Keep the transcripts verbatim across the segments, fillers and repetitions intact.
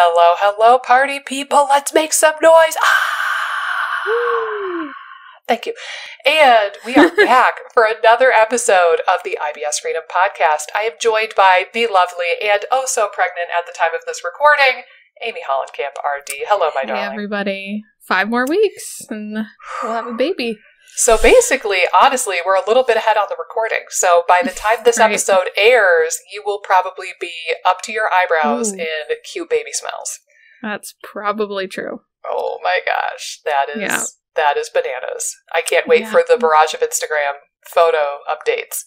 Hello, hello, party people. Let's make some noise. Ah! Thank you. And we are back for another episode of the I B S Freedom Podcast. I am joined by the lovely and oh so pregnant at the time of this recording, Amy Hollenkamp, R D. Hello, my darling. Hey, everybody. Five more weeks and we'll have a baby. So basically, honestly, we're a little bit ahead on the recording. So by the time this right. episode airs, you will probably be up to your eyebrows Ooh. in cute baby smells. That's probably true. Oh my gosh. That is yeah. that is bananas. I can't wait yeah. for the barrage of Instagram photo updates.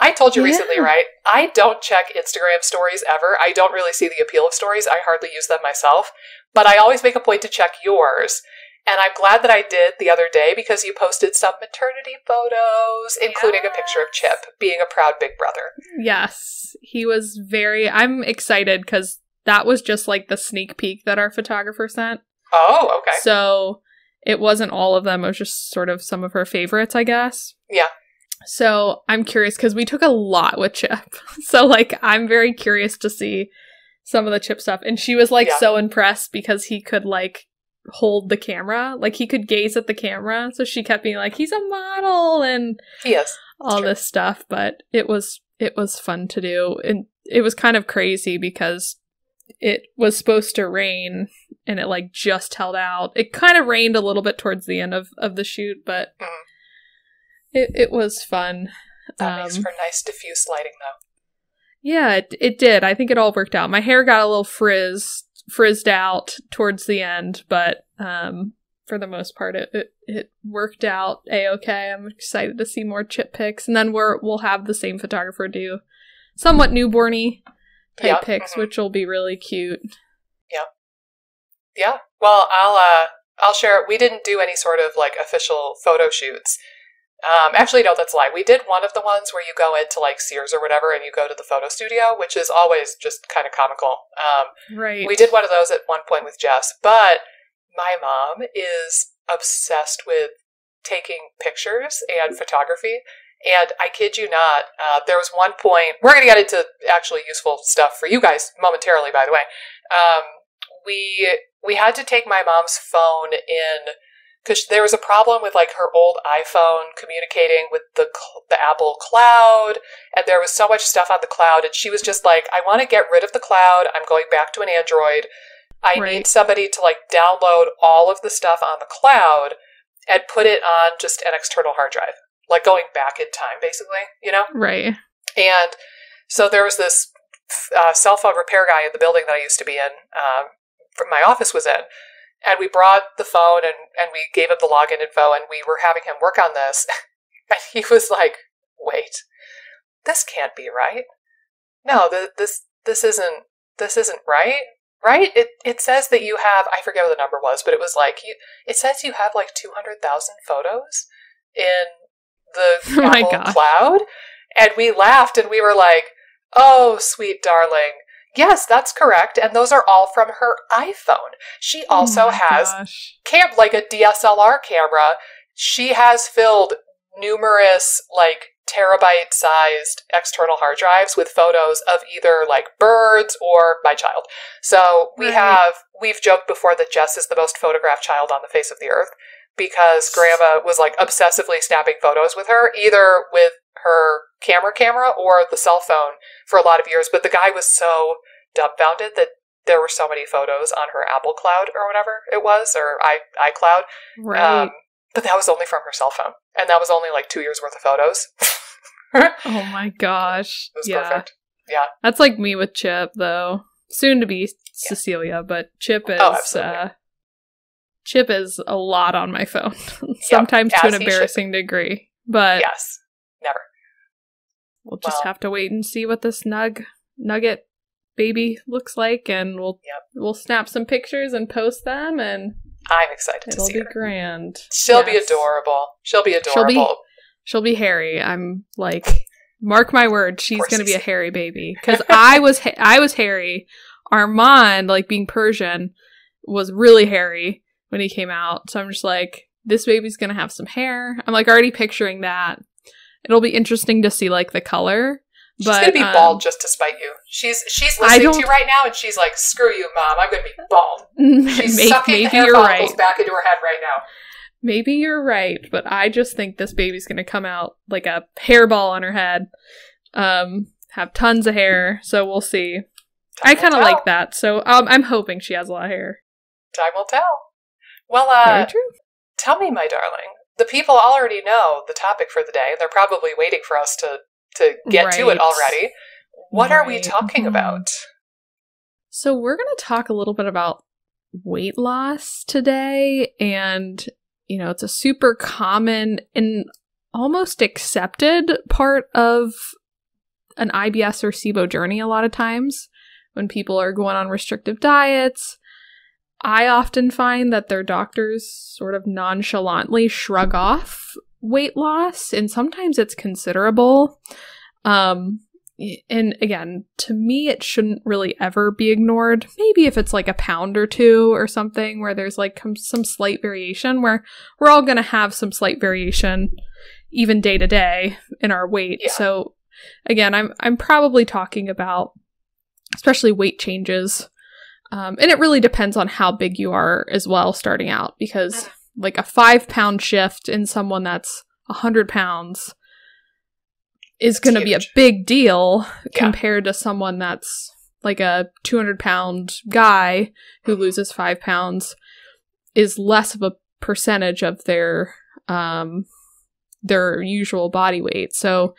I told you yeah. recently, right? I don't check Instagram stories ever. I don't really see the appeal of stories. I hardly use them myself. But I always make a point to check yours. And I'm glad that I did the other day because you posted some maternity photos, including yes. a picture of Chip being a proud big brother. Yes. He was very... I'm excited because that was just like the sneak peek that our photographer sent. Oh, okay. So it wasn't all of them. It was just sort of some of her favorites, I guess. Yeah. So I'm curious because we took a lot with Chip. So like I'm very curious to see some of the Chip stuff. And she was like yeah. so impressed because he could like... hold the camera, like he could gaze at the camera, so she kept being like, he's a model and yes all true. This stuff. But it was it was fun to do, and it was kind of crazy because it was supposed to rain and it like just held out. It kind of rained a little bit towards the end of of the shoot, but mm. it, it was fun. That um, makes for nice diffuse lighting though. Yeah, it, it did. I think it all worked out. My hair got a little frizzed frizzed out towards the end, but um for the most part it it, it worked out a-okay. I'm excited to see more Chip pics, and then we're we'll have the same photographer do somewhat newborny type yep. pics, mm-hmm. which will be really cute. Yeah. Yeah. Well, I'll uh I'll share. We didn't do any sort of like official photo shoots. Um, actually, no, that's a lie. We did one of the ones where you go into like Sears or whatever and you go to the photo studio, which is always just kind of comical. Um, right. We did one of those at one point with Jess, but my mom is obsessed with taking pictures and photography. And I kid you not, uh, there was one point, we're going to get into actually useful stuff for you guys momentarily, by the way. Um, we, we had to take my mom's phone in, because there was a problem with like her old iPhone communicating with the the Apple Cloud, and there was so much stuff on the cloud, and she was just like, I want to get rid of the cloud. I'm going back to an Android. I right. need somebody to like download all of the stuff on the cloud and put it on just an external hard drive, like going back in time, basically, you know? Right. And so there was this uh, cell phone repair guy in the building that I used to be in, um, my office was in. And we brought the phone and, and we gave him the login info, and we were having him work on this. And he was like, wait, this can't be right. No, the, this this isn't this isn't right. Right? It it says that you have, I forget what the number was, but it was like, you, it says you have like two hundred thousand photos in the oh Apple God. Cloud. And we laughed and we were like, oh, sweet darling. Yes, that's correct. And those are all from her iPhone. She also oh has cam- like a D S L R camera. She has filled numerous like terabyte sized external hard drives with photos of either like birds or my child. So we right. have, we've joked before that Jess is the most photographed child on the face of the earth because grandma was like obsessively snapping photos with her, either with her camera camera or the cell phone for a lot of years. But the guy was so dumbfounded that there were so many photos on her Apple Cloud or whatever it was, or i iCloud. Right. Um, but that was only from her cell phone. And that was only like two years worth of photos. Oh my gosh. It was yeah. perfect. Yeah. That's like me with Chip though. Soon to be yeah. Cecilia, but Chip is oh, uh, Chip is a lot on my phone. Sometimes yep. to an embarrassing degree. But yes. Never. We'll just well, have to wait and see what this nug nugget baby looks like, and we'll yep. we'll snap some pictures and post them, and I'm excited to see her. It'll be grand. She'll yes. be adorable. She'll be adorable. She'll be, she'll be hairy. I'm like, mark my words, she's going to be a hairy baby because I was ha- I was hairy. Armand, like being Persian, was really hairy when he came out. So I'm just like, this baby's going to have some hair. I'm like already picturing that. It'll be interesting to see, like, the color. She's but, gonna be um, bald just to spite you. She's she's listening to you right now, and she's like, "Screw you, Mom! I'm gonna be bald." She's maybe, sucking maybe hair follicles right. back into her head right now. Maybe you're right, but I just think this baby's gonna come out like a hairball on her head. Um, have tons of hair, so we'll see. Time I kind of like that, so um, I'm hoping she has a lot of hair. Time will tell. Well, uh, Very true. Tell me, my darling. The people already know the topic for the day, and they're probably waiting for us to. to get right. to it already. What right. are we talking about? So we're going to talk a little bit about weight loss today. And, you know, it's a super common and almost accepted part of an I B S or SIBO journey a lot of times when people are going on restrictive diets. I often find that their doctors sort of nonchalantly shrug off weight loss, and sometimes it's considerable. Um, and again, to me, it shouldn't really ever be ignored. Maybe if it's like a pound or two or something where there's like some slight variation, where we're all going to have some slight variation even day to day in our weight. Yeah. So again, I'm, I'm probably talking about especially weight changes. Um, and it really depends on how big you are as well starting out, because like a five pound shift in someone that's a hundred pounds is going to be a big deal yeah. compared to someone that's like a two hundred pound guy who loses five pounds is less of a percentage of their, um, their usual body weight. So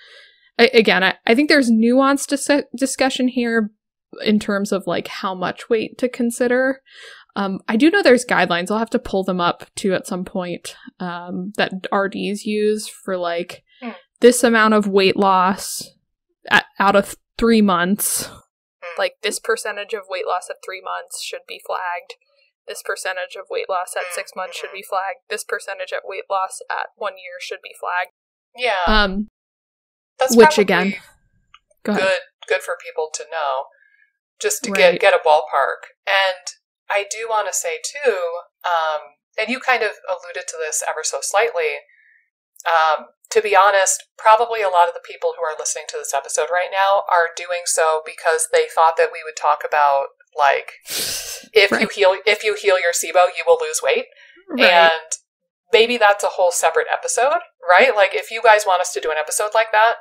I again, I, I think there's nuanced dis discussion here in terms of like how much weight to consider. Um, I do know there's guidelines. I'll have to pull them up too at some point um, that R Ds use for like mm. this amount of weight loss at, out of three months. Mm. Like this percentage of weight loss at three months should be flagged. This percentage of weight loss at six months should be flagged. This percentage at weight loss at one year should be flagged. Yeah. Um, That's which again, go ahead. good good for people to know, just to right. get get a ballpark. And I do want to say, too, um, and you kind of alluded to this ever so slightly, um, to be honest, probably a lot of the people who are listening to this episode right now are doing so because they thought that we would talk about, like, if right. you heal if you heal your SIBO, you will lose weight. Right. And maybe that's a whole separate episode, right? Like, if you guys want us to do an episode like that,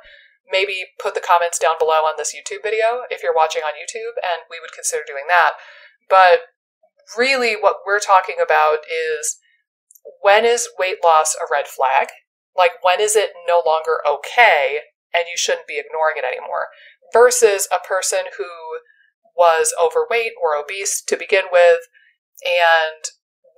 maybe put the comments down below on this YouTube video if you're watching on YouTube, and we would consider doing that. But really what we're talking about is, when is weight loss a red flag? Like, when is it no longer okay and you shouldn't be ignoring it anymore? Versus a person who was overweight or obese to begin with and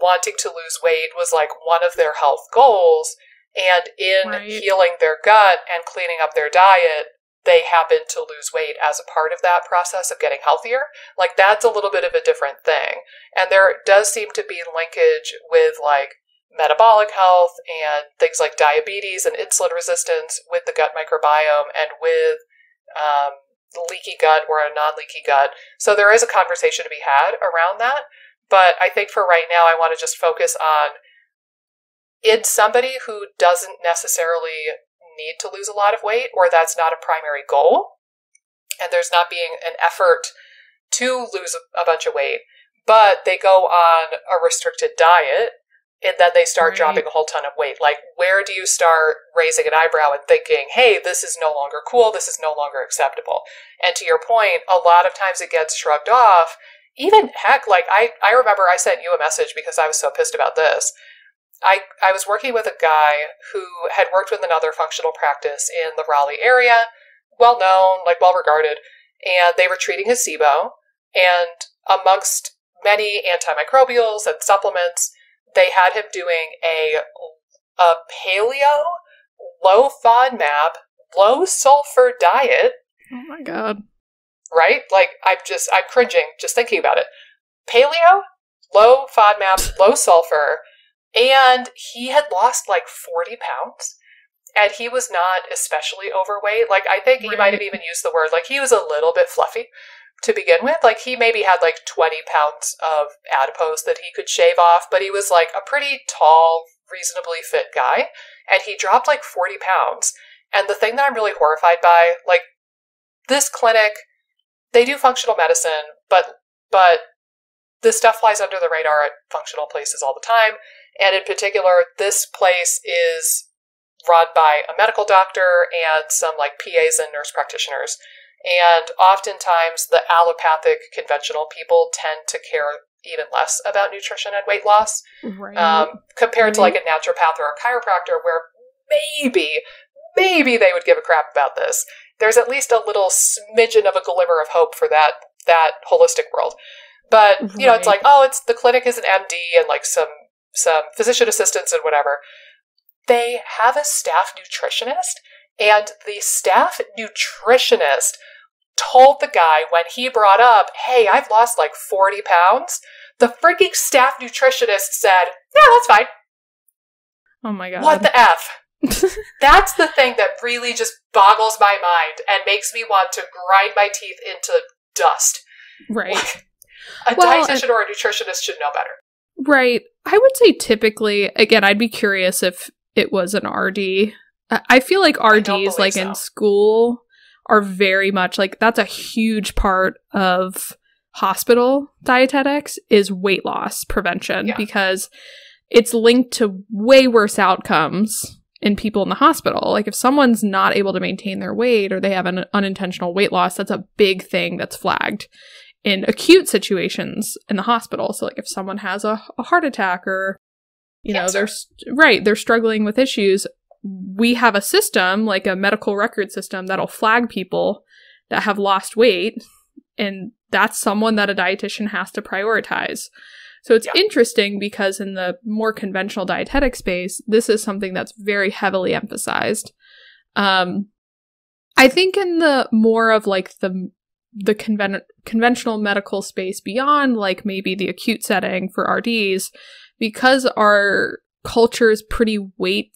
wanting to lose weight was like one of their health goals, and in right. healing their gut and cleaning up their diet, they happen to lose weight as a part of that process of getting healthier. Like, that's a little bit of a different thing. And there does seem to be linkage with like metabolic health and things like diabetes and insulin resistance with the gut microbiome and with um, leaky gut or a non-leaky gut. So there is a conversation to be had around that. But I think for right now, I want to just focus on, in somebody who doesn't necessarily need to lose a lot of weight, or that's not a primary goal, and there's not being an effort to lose a, a bunch of weight, but they go on a restricted diet and then they start right. dropping a whole ton of weight. Like, where do you start raising an eyebrow and thinking, hey, this is no longer cool, this is no longer acceptable? And to your point, a lot of times it gets shrugged off. Even heck, like I, I remember I sent you a message because I was so pissed about this. I, I was working with a guy who had worked with another functional practice in the Raleigh area, well known, like well regarded, and they were treating his SIBO. And amongst many antimicrobials and supplements, they had him doing a, a paleo, low FODMAP, low sulfur diet. Oh my God. Right? Like, I'm just, I'm cringing just thinking about it. Paleo, low FODMAP, low sulfur. And he had lost like forty pounds, and he was not especially overweight. Like, I think right. he might have even used the word, like, he was a little bit fluffy to begin with. Like, he maybe had like twenty pounds of adipose that he could shave off, but he was like a pretty tall, reasonably fit guy. And he dropped like forty pounds. And the thing that I'm really horrified by, like, this clinic, they do functional medicine, but but this stuff flies under the radar at functional places all the time. And in particular, this place is run by a medical doctor and some like P As and nurse practitioners. And oftentimes the allopathic conventional people tend to care even less about nutrition and weight loss, right. um, compared right. to like a naturopath or a chiropractor, where maybe, maybe they would give a crap about this. There's at least a little smidgen of a glimmer of hope for that, that holistic world. But, right. you know, it's like, oh, it's the clinic is an M D and like some, some physician assistants and whatever. They have a staff nutritionist, and the staff nutritionist told the guy when he brought up, hey, I've lost like forty pounds, the freaking staff nutritionist said, yeah, that's fine. Oh my God. What the F? That's the thing that really just boggles my mind and makes me want to grind my teeth into dust. Right. Like, a well, dietitian I- or a nutritionist should know better. Right. I would say typically, again, I'd be curious if it was an R D. I feel like R Ds, like so. in school, are very much like, that's a huge part of hospital dietetics is weight loss prevention, yeah. because it's linked to way worse outcomes in people in the hospital. Like if someone's not able to maintain their weight or they have an unintentional weight loss, that's a big thing that's flagged in acute situations in the hospital. So like if someone has a, a heart attack or, you know, Cancer. they're right, they're struggling with issues. We have a system, like a medical record system, that'll flag people that have lost weight, and that's someone that a dietitian has to prioritize. So it's yeah. interesting because in the more conventional dietetic space, this is something that's very heavily emphasized. Um, I think in the more of like the the conven- conventional medical space beyond like maybe the acute setting for R Ds, because our culture is pretty weight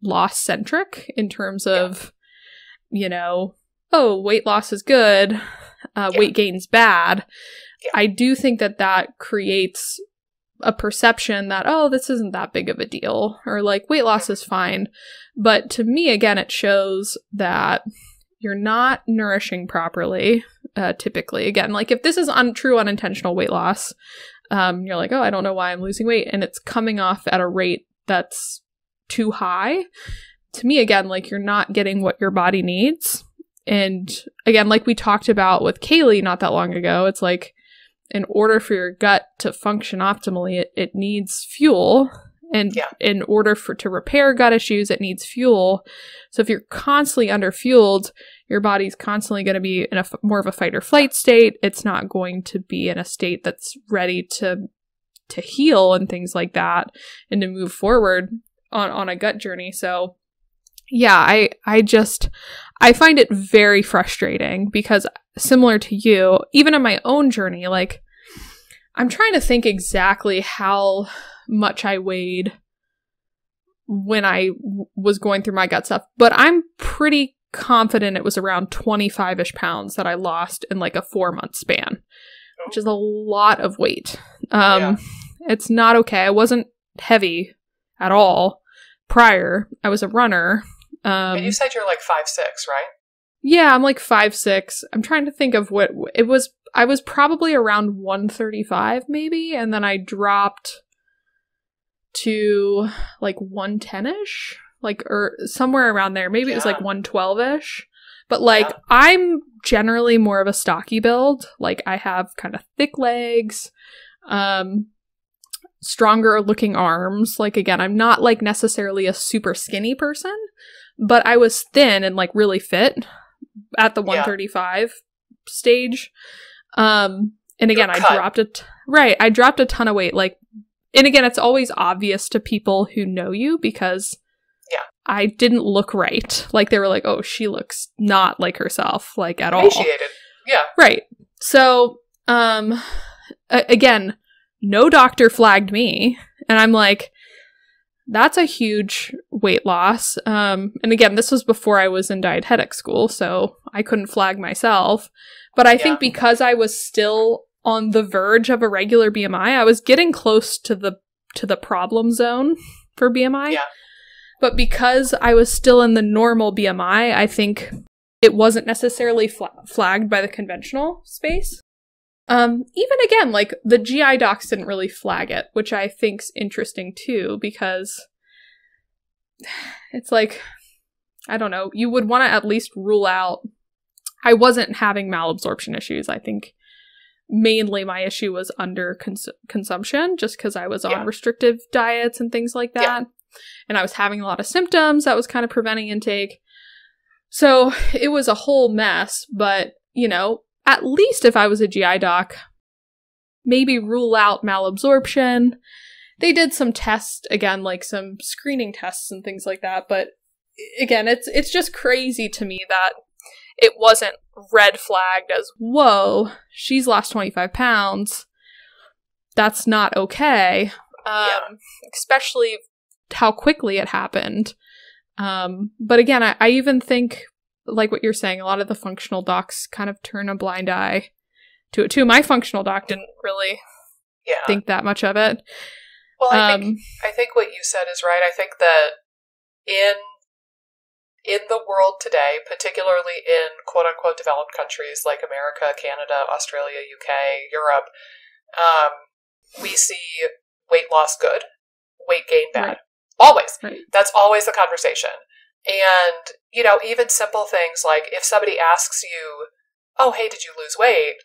loss centric in terms of, yeah. you know, oh, weight loss is good, uh, yeah. weight gain's bad. Yeah. I do think that that creates a perception that, oh, this isn't that big of a deal, or like weight loss is fine. But to me, again, it shows that you're not nourishing properly, uh, typically. Again, like if this is un- true unintentional weight loss, um, you're like, oh, I don't know why I'm losing weight, and it's coming off at a rate that's too high. To me, again, like you're not getting what your body needs. And again, like we talked about with Kaylee not that long ago, it's like in order for your gut to function optimally, it, it needs fuel. And yeah. in order for to repair gut issues, it needs fuel. So if you're constantly underfueled, your body's constantly going to be in a f- more of a fight or flight state. It's not going to be in a state that's ready to to heal and things like that, and to move forward on on a gut journey. So yeah, I I just I find it very frustrating because, similar to you, even in my own journey, like I'm trying to think exactly how much I weighed when I w- was going through my gut stuff, but I'm pretty confident it was around twenty-five-ish pounds that I lost in like a four-month span, which is a lot of weight. Um, yeah. It's not okay. I wasn't heavy at all prior. I was a runner. Um, and you said you're like five six, right? Yeah, I'm like five six. I'm trying to think of what it was. I was probably around one thirty-five maybe, and then I dropped to like one ten-ish, like, or somewhere around there. Maybe yeah. it was like one twelve-ish. But like yeah. I'm generally more of a stocky build. Like I have kind of thick legs, um, stronger looking arms. Like again, I'm not like necessarily a super skinny person, but I was thin and like really fit at the one thirty-five yeah. stage. Um, and again, I dropped a t- right. I dropped a ton of weight. Like, and again, it's always obvious to people who know you because yeah. I didn't look right. Like they were like, "Oh, she looks not like herself, like at all." Appreciated. Yeah. Right. So, um, a- again, no doctor flagged me, and I'm like, that's a huge weight loss. Um, and again, this was before I was in dietetic school, so I couldn't flag myself. But I yeah. think because I was still on the verge of a regular B M I, I was getting close to the to the problem zone for B M I. Yeah. But because I was still in the normal B M I, I think it wasn't necessarily fl flagged by the conventional space. Um, even again, like the G I docs didn't really flag it, which I think's interesting too, because it's like, I don't know, you would want to at least rule out. I wasn't having malabsorption issues. I think mainly my issue was under cons consumption just because I was on yeah. restrictive diets and things like that. Yeah. And I was having a lot of symptoms that was kind of preventing intake. So it was a whole mess, but you know, at least if I was a G I doc, maybe rule out malabsorption. They did some tests again, like some screening tests and things like that. But again, it's, it's just crazy to me that it wasn't red flagged as, whoa, she's lost twenty-five pounds. That's not okay. Um, yeah. Especially how quickly it happened. Um, but again, I, I even think, like what you're saying, a lot of the functional docs kind of turn a blind eye to it too. My functional doc didn't really yeah. think that much of it. Well, I, um, think, I think what you said is right. I think that in in the world today, particularly in quote-unquote developed countries like America, Canada, Australia, U K, Europe, um, we see weight loss good, weight gain bad. Right. Always. Right. That's always the conversation. And, you know, even simple things like if somebody asks you, oh, hey, did you lose weight?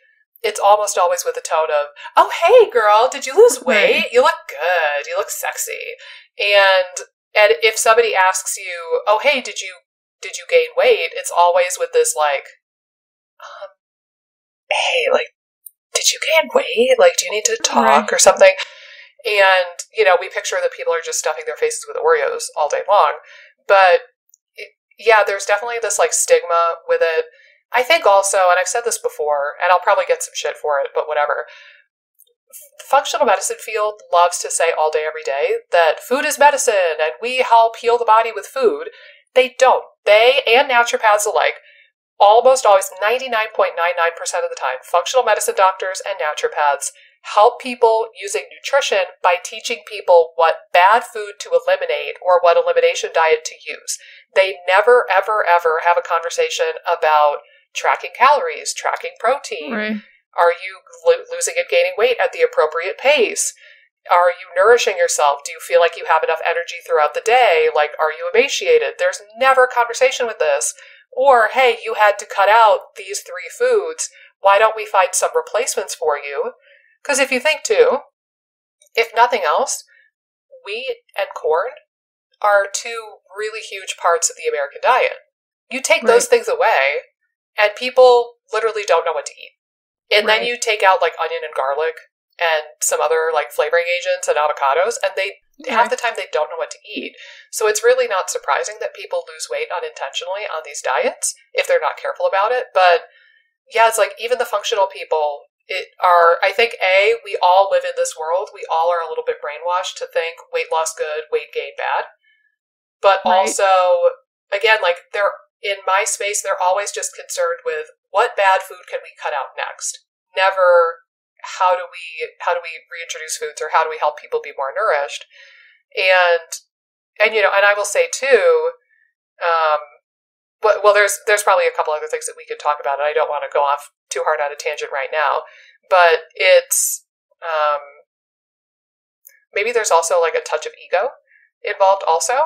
It's almost always with a tone of, oh, hey, girl, did you lose weight? You look good. You look sexy. And and if somebody asks you, oh, hey, did you did you gain weight? It's always with this like, um, hey, like, did you gain weight? Like, do you need to talk right. or something? And, you know, we picture that people are just stuffing their faces with Oreos all day long. But, it, yeah, there's definitely this, like, stigma with it. I think also, and I've said this before, and I'll probably get some shit for it, but whatever. The functional medicine field loves to say all day, every day, that food is medicine and we help heal the body with food. They don't. They and naturopaths alike, almost always, ninety-nine point nine nine percent of the time, functional medicine doctors and naturopaths help people using nutrition by teaching people what bad food to eliminate or what elimination diet to use. They never, ever, ever have a conversation about tracking calories, tracking protein. Right. Are you lo- losing and gaining weight at the appropriate pace? Are you nourishing yourself? Do you feel like you have enough energy throughout the day? Like, are you emaciated? There's never a conversation with this. Or, hey, you had to cut out these three foods. Why don't we find some replacements for you? Because if you think too, if nothing else, wheat and corn are two really huge parts of the American diet. You take right. those things away, and people literally don't know what to eat. And right. then you take out like onion and garlic and some other like flavoring agents and avocados, and they right. half the time they don't know what to eat. So it's really not surprising that people lose weight unintentionally on these diets if they're not careful about it. But yeah, it's like even the functional people It are, I think, A, we all live in this world. We all are a little bit brainwashed to think weight loss good, weight gain bad. But right. also, again, like they're in my space, they're always just concerned with what bad food can we cut out next. Never how do we how do we reintroduce foods or how do we help people be more nourished. And and you know, and I will say too, um, well, there's there's probably a couple other things that we could talk about, and I don't want to go off too hard on a tangent right now, but it's um, maybe there's also like a touch of ego involved also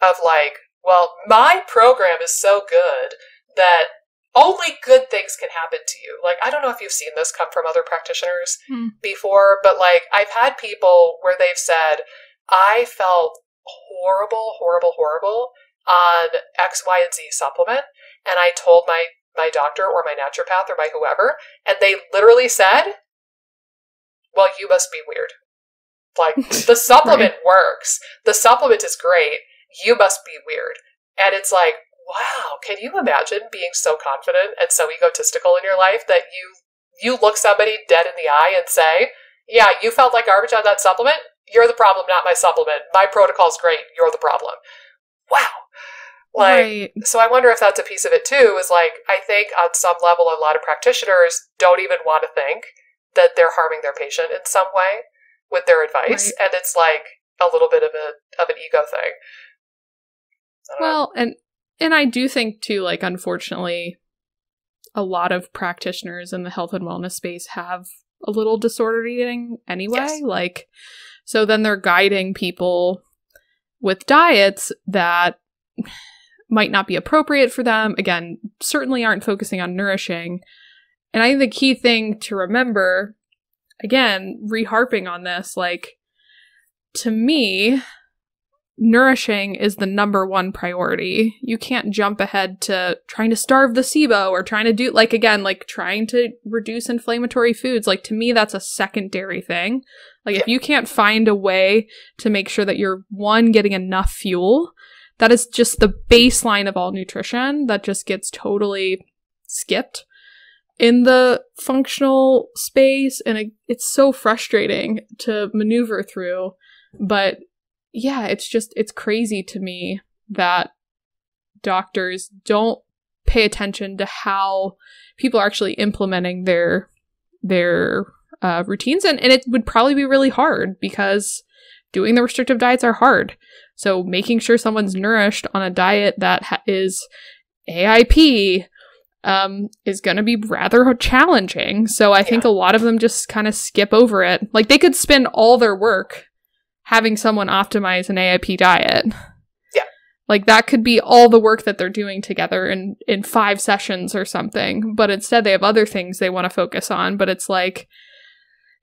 of like, well, my program is so good that only good things can happen to you. Like, I don't know if you've seen this come from other practitioners mm. before, but like I've had people where they've said, I felt horrible, horrible, horrible on X, Y, and Z supplement, and I told my my doctor or my naturopath or my whoever, and they literally said, well, you must be weird. Like, the supplement right. works. The supplement is great. You must be weird. And it's like, wow, can you imagine being so confident and so egotistical in your life that you, you look somebody dead in the eye and say, yeah, you felt like garbage on that supplement? You're the problem, not my supplement. My protocol's great. You're the problem. Wow. Like, right. so I wonder if that's a piece of it too, is like, I think on some level, a lot of practitioners don't even want to think that they're harming their patient in some way with their advice. Right. And it's like a little bit of a, of an ego thing. Well, know. and And I do think too, like, unfortunately, a lot of practitioners in the health and wellness space have a little disordered eating anyway. Yes. Like, so then they're guiding people with diets that might not be appropriate for them. Again, certainly aren't focusing on nourishing. And I think the key thing to remember, again, reharping on this, like, to me, nourishing is the number one priority. You can't jump ahead to trying to starve the SIBO or trying to do, like, again, like trying to reduce inflammatory foods. Like, to me, that's a secondary thing. Like, yeah. if you can't find a way to make sure that you're, one, getting enough fuel, that is just the baseline of all nutrition that just gets totally skipped in the functional space. And it, it's so frustrating to maneuver through. But yeah, it's just, it's crazy to me that doctors don't pay attention to how people are actually implementing their their uh, routines. And, and it would probably be really hard because doing the restrictive diets are hard. So making sure someone's nourished on a diet that ha- is A I P um, is going to be rather challenging. So I yeah. think a lot of them just kind of skip over it. Like, they could spend all their work having someone optimize an A I P diet. Yeah. Like, that could be all the work that they're doing together in, in five sessions or something. But instead, they have other things they want to focus on. But it's like,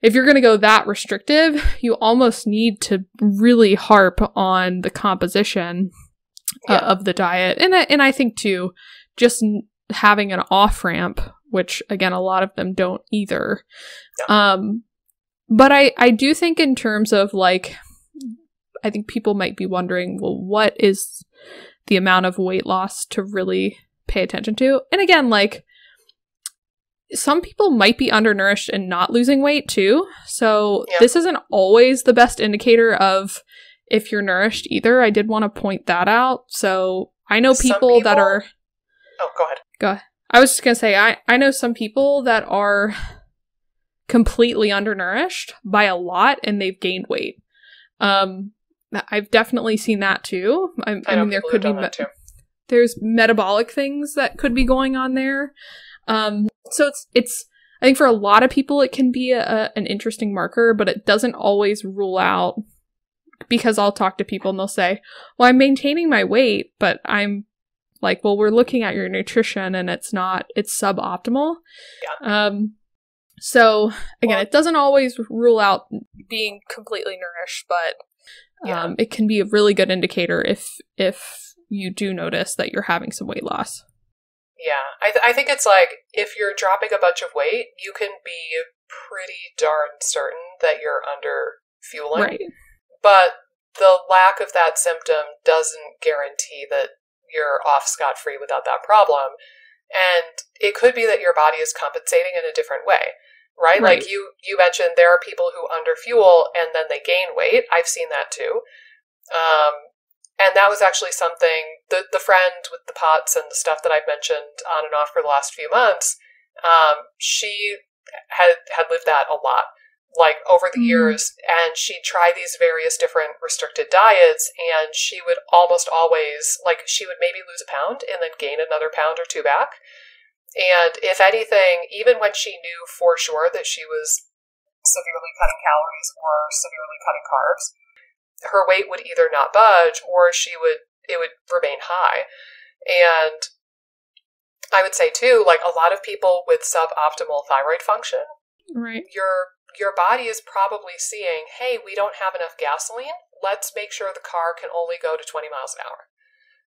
if you're going to go that restrictive, you almost need to really harp on the composition uh, yeah. of the diet. And, and I think, too, just having an off-ramp, which, again, a lot of them don't either. Yeah. Um, but I, I do think in terms of, like, I think people might be wondering, well, what is the amount of weight loss to really pay attention to? And again, like, some people might be undernourished and not losing weight too. So yeah. this isn't always the best indicator of if you're nourished either. I did want to point that out. So I know people, people that are... Oh, go ahead. Go ahead. I was just going to say, I, I know some people that are completely undernourished by a lot and they've gained weight. Um, I've definitely seen that too. I, I, I mean, there could be me- there's metabolic things that could be going on there. Um, so it's it's I think for a lot of people it can be a, an interesting marker, but it doesn't always rule out, because I'll talk to people and they'll say, "Well, I'm maintaining my weight," but I'm like, "Well, we're looking at your nutrition and it's not it's suboptimal." Yeah. Um. So again, well, it doesn't always rule out being completely nourished, but um, yeah. it can be a really good indicator if if you do notice that you're having some weight loss. Yeah, I th- I think it's like, if you're dropping a bunch of weight, you can be pretty darn certain that you're under fueling. Right. But the lack of that symptom doesn't guarantee that you're off scot-free without that problem. And it could be that your body is compensating in a different way, right? Right. Like you, you mentioned, there are people who underfuel and then they gain weight. I've seen that too. Um, and that was actually something, the, the friend with the POTS and the stuff that I've mentioned on and off for the last few months, um, she had, had lived that a lot, like over the mm. years. And she tried these various different restricted diets, and she would almost always, like, she would maybe lose a pound and then gain another pound or two back. And if anything, even when she knew for sure that she was severely cutting calories or severely cutting carbs, her weight would either not budge or she would, it would remain high. And I would say too, like, a lot of people with suboptimal thyroid function, right? Your Your body is probably seeing, hey, we don't have enough gasoline. Let's make sure the car can only go to twenty miles an hour.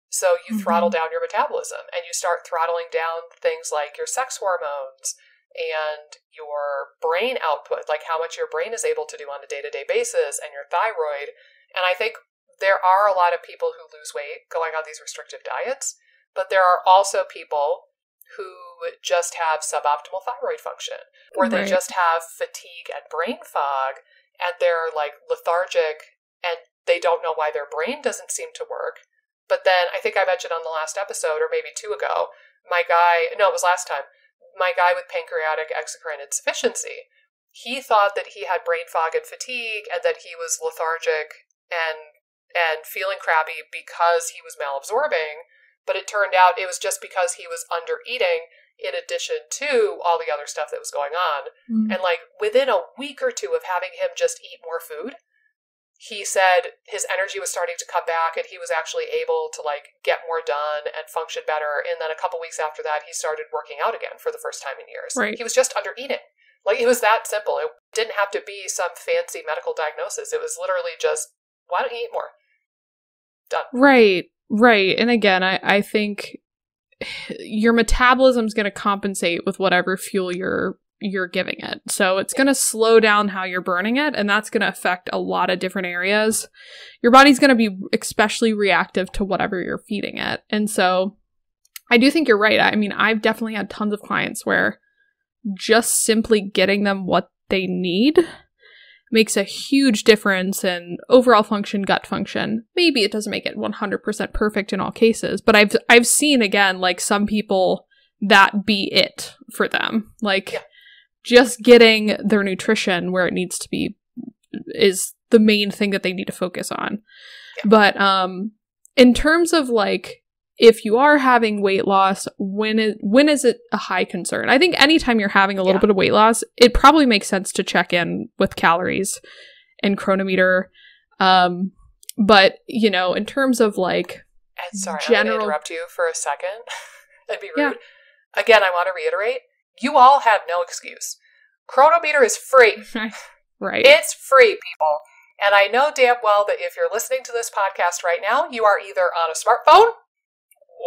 So you mm-hmm. throttle down your metabolism, and you start throttling down things like your sex hormones and your brain output, like how much your brain is able to do on a day-to-day basis, and your thyroid. And I think there are a lot of people who lose weight going on these restrictive diets, but there are also people who just have suboptimal thyroid function, or they right. just have fatigue and brain fog, and they're like lethargic, and they don't know why their brain doesn't seem to work. But then I think I mentioned on the last episode, or maybe two ago, my guy, no, it was last time, my guy with pancreatic exocrine insufficiency, he thought that he had brain fog and fatigue, and that he was lethargic and and feeling crappy because he was malabsorbing But it turned out it was just because he was under-eating in addition to all the other stuff that was going on. Mm. And like within a week or two of having him just eat more food, he said his energy was starting to come back and he was actually able to like get more done and function better. And then a couple weeks after that, he started working out again for the first time in years. Right. He was just under eating. Like it was that simple. It didn't have to be some fancy medical diagnosis. It was literally just, why don't you eat more? Done. Right. Right. And again, I, I think your metabolism's going to compensate with whatever fuel you're you're giving it. So it's going to slow down how you're burning it, and that's going to affect a lot of different areas. Your body's going to be especially reactive to whatever you're feeding it. And so I do think you're right. I mean, I've definitely had tons of clients where just simply getting them what they need makes a huge difference in overall function, gut function. Maybe it doesn't make it one hundred percent perfect in all cases, but I've I've seen, again, like some people that be it for them. Like, yeah. Just getting their nutrition where it needs to be is the main thing that they need to focus on. Yeah. But um, in terms of like, if you are having weight loss, when is, when is it a high concern? I think anytime you're having a little yeah. bit of weight loss, it probably makes sense to check in with calories and chronometer. Um, but, you know, in terms of like and sorry, general... I'm gonna interrupt you for a second. That'd be rude. Yeah. Again, I want to reiterate. You all have no excuse. Chronometer is free. Right. It's free, people. And I know damn well that if you're listening to this podcast right now, you are either on a smartphone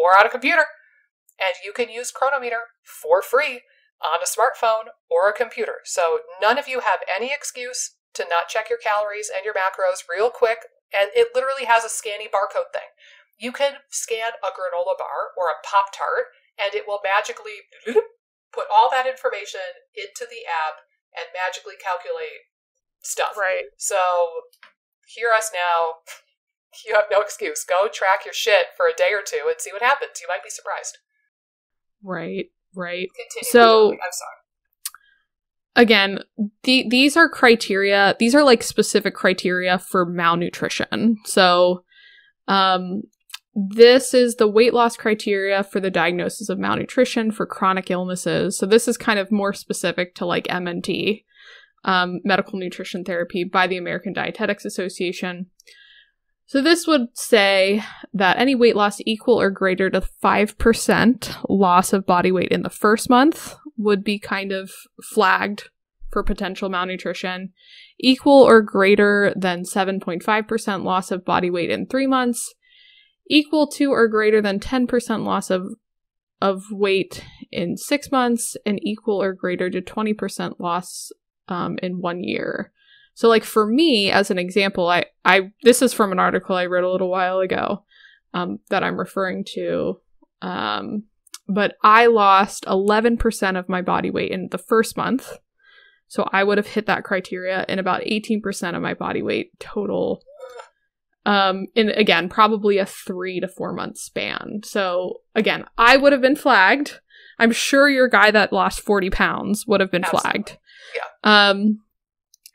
or on a computer. And you can use Chronometer for free on a smartphone or a computer. So none of you have any excuse to not check your calories and your macros real quick. And it literally has a scanny barcode thing. You can scan a granola bar or a Pop-Tart, and it will magically... put all that information into the app and magically calculate stuff. Right. So hear us now. You have no excuse. Go track your shit for a day or two and see what happens. You might be surprised. Right. Right. Continue. So I'm sorry. Again, the, these are criteria. These are like specific criteria for malnutrition. So, um, this is the weight loss criteria for the diagnosis of malnutrition for chronic illnesses. So this is kind of more specific to like M N T, um, medical nutrition therapy by the American Dietetics Association. So this would say that any weight loss equal or greater to five percent loss of body weight in the first month would be kind of flagged for potential malnutrition, equal or greater than seven point five percent loss of body weight in three months, equal to or greater than ten percent loss of of weight in six months, and equal or greater to twenty percent loss um, in one year. So like for me, as an example, I, I this is from an article I read a little while ago um, that I'm referring to, um, but I lost eleven percent of my body weight in the first month. So I would have hit that criteria, in about eighteen percent of my body weight total. Um, and again, probably a three to four month span. So again, I would have been flagged. I'm sure your guy that lost forty pounds would have been Absolutely. flagged. Yeah. Um,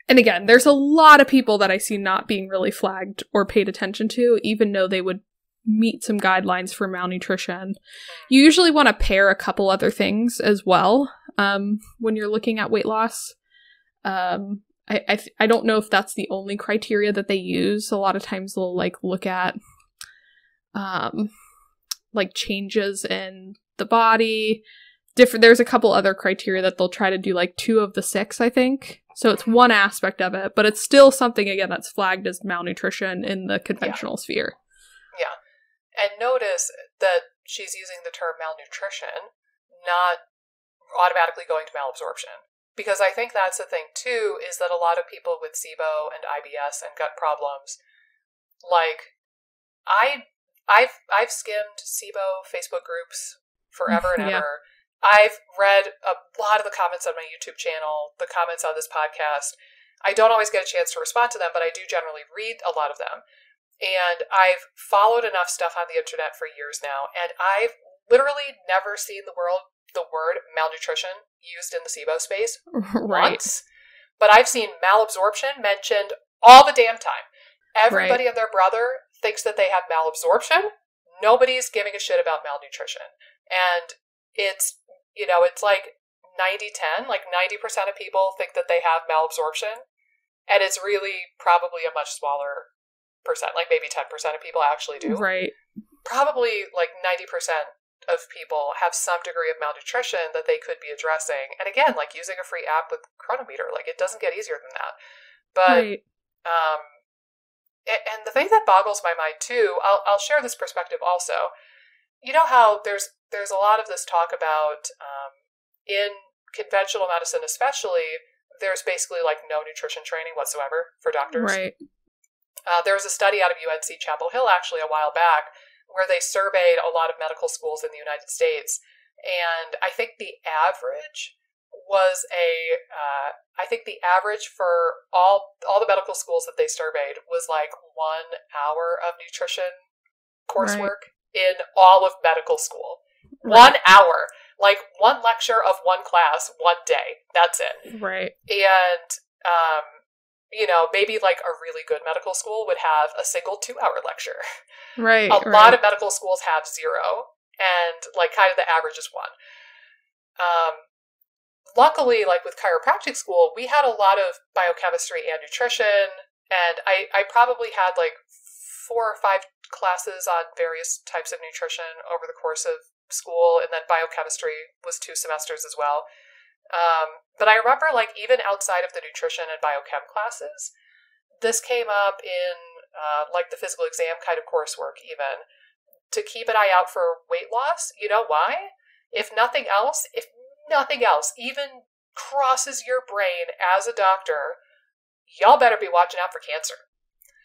and again, there's a lot of people that I see not being really flagged or paid attention to, even though they would meet some guidelines for malnutrition. You usually want to pair a couple other things as well. Um, when you're looking at weight loss, um, I I, th- I don't know if that's the only criteria that they use. A lot of times they'll like look at um like changes in the body. Different there's a couple other criteria that they'll try to do, like two of the six, I think. So it's one aspect of it, but it's still something, again, that's flagged as malnutrition in the conventional yeah. sphere. Yeah. And notice that she's using the term malnutrition, not automatically going to malabsorption. Because I think that's the thing, too, is that a lot of people with SIBO and I B S and gut problems, like, I, I've I've skimmed SIBO Facebook groups forever and yeah. ever. I've read a lot of the comments on my YouTube channel, the comments on this podcast. I don't always get a chance to respond to them, but I do generally read a lot of them. And I've followed enough stuff on the internet for years now, and I've literally never seen the world... the word malnutrition used in the SIBO space right. once, but I've seen malabsorption mentioned all the damn time. Everybody right. and their brother thinks that they have malabsorption, nobody's giving a shit about malnutrition. And it's, you know, it's like ninety ten, like ninety percent of people think that they have malabsorption. And it's really probably a much smaller percent, like maybe ten percent of people actually do. Right. Probably like ninety percent of people have some degree of malnutrition that they could be addressing. And again, like using a free app with Chronometer, like it doesn't get easier than that. But, right. um, and the thing that boggles my mind too, I'll, I'll share this perspective also. You know how there's, there's a lot of this talk about, um, in conventional medicine, especially, there's basically like no nutrition training whatsoever for doctors. Right. Uh, there was a study out of U N C Chapel Hill actually a while back where they surveyed a lot of medical schools in the United States. And I think the average was a, uh, I think the average for all, all the medical schools that they surveyed was like one hour of nutrition coursework right. in all of medical school. Right. One hour, like one lecture of one class, one day. That's it. Right. And, um, you know, maybe like a really good medical school would have a single two-hour lecture. Right. A right. lot of medical schools have zero, and like kind of the average is one. Um, luckily, like with chiropractic school, we had a lot of biochemistry and nutrition, and I, I probably had like four or five classes on various types of nutrition over the course of school, and then biochemistry was two semesters as well. Um, but I remember, like, even outside of the nutrition and biochem classes, this came up in, uh, like, the physical exam kind of coursework, even, to keep an eye out for weight loss. You know why? If nothing else, if nothing else even crosses your brain as a doctor, y'all better be watching out for cancer.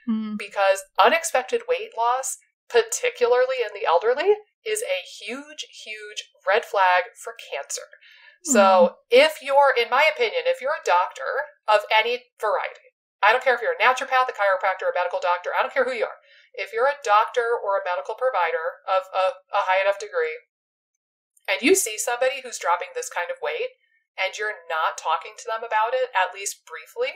Mm. Because unexpected weight loss, particularly in the elderly, is a huge, huge red flag for cancer. So if you're, in my opinion, if you're a doctor of any variety, I don't care if you're a naturopath, a chiropractor, a medical doctor, I don't care who you are. If you're a doctor or a medical provider of a, a high enough degree, and you see somebody who's dropping this kind of weight, and you're not talking to them about it, at least briefly,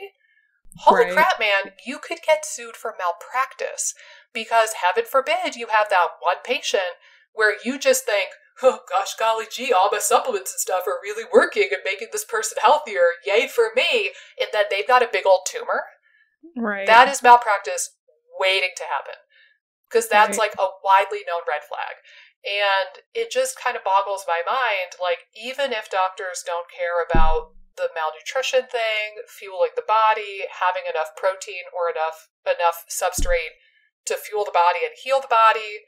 holy right. crap, man, you could get sued for malpractice. Because heaven forbid you have that one patient where you just think, oh, gosh, golly, gee, all my supplements and stuff are really working and making this person healthier. Yay for me. And then they've got a big old tumor. Right. That is malpractice waiting to happen. Because that's right. like a widely known red flag. And it just kind of boggles my mind. Like, even if doctors don't care about the malnutrition thing, fueling the body, having enough protein or enough enough substrate to fuel the body and heal the body,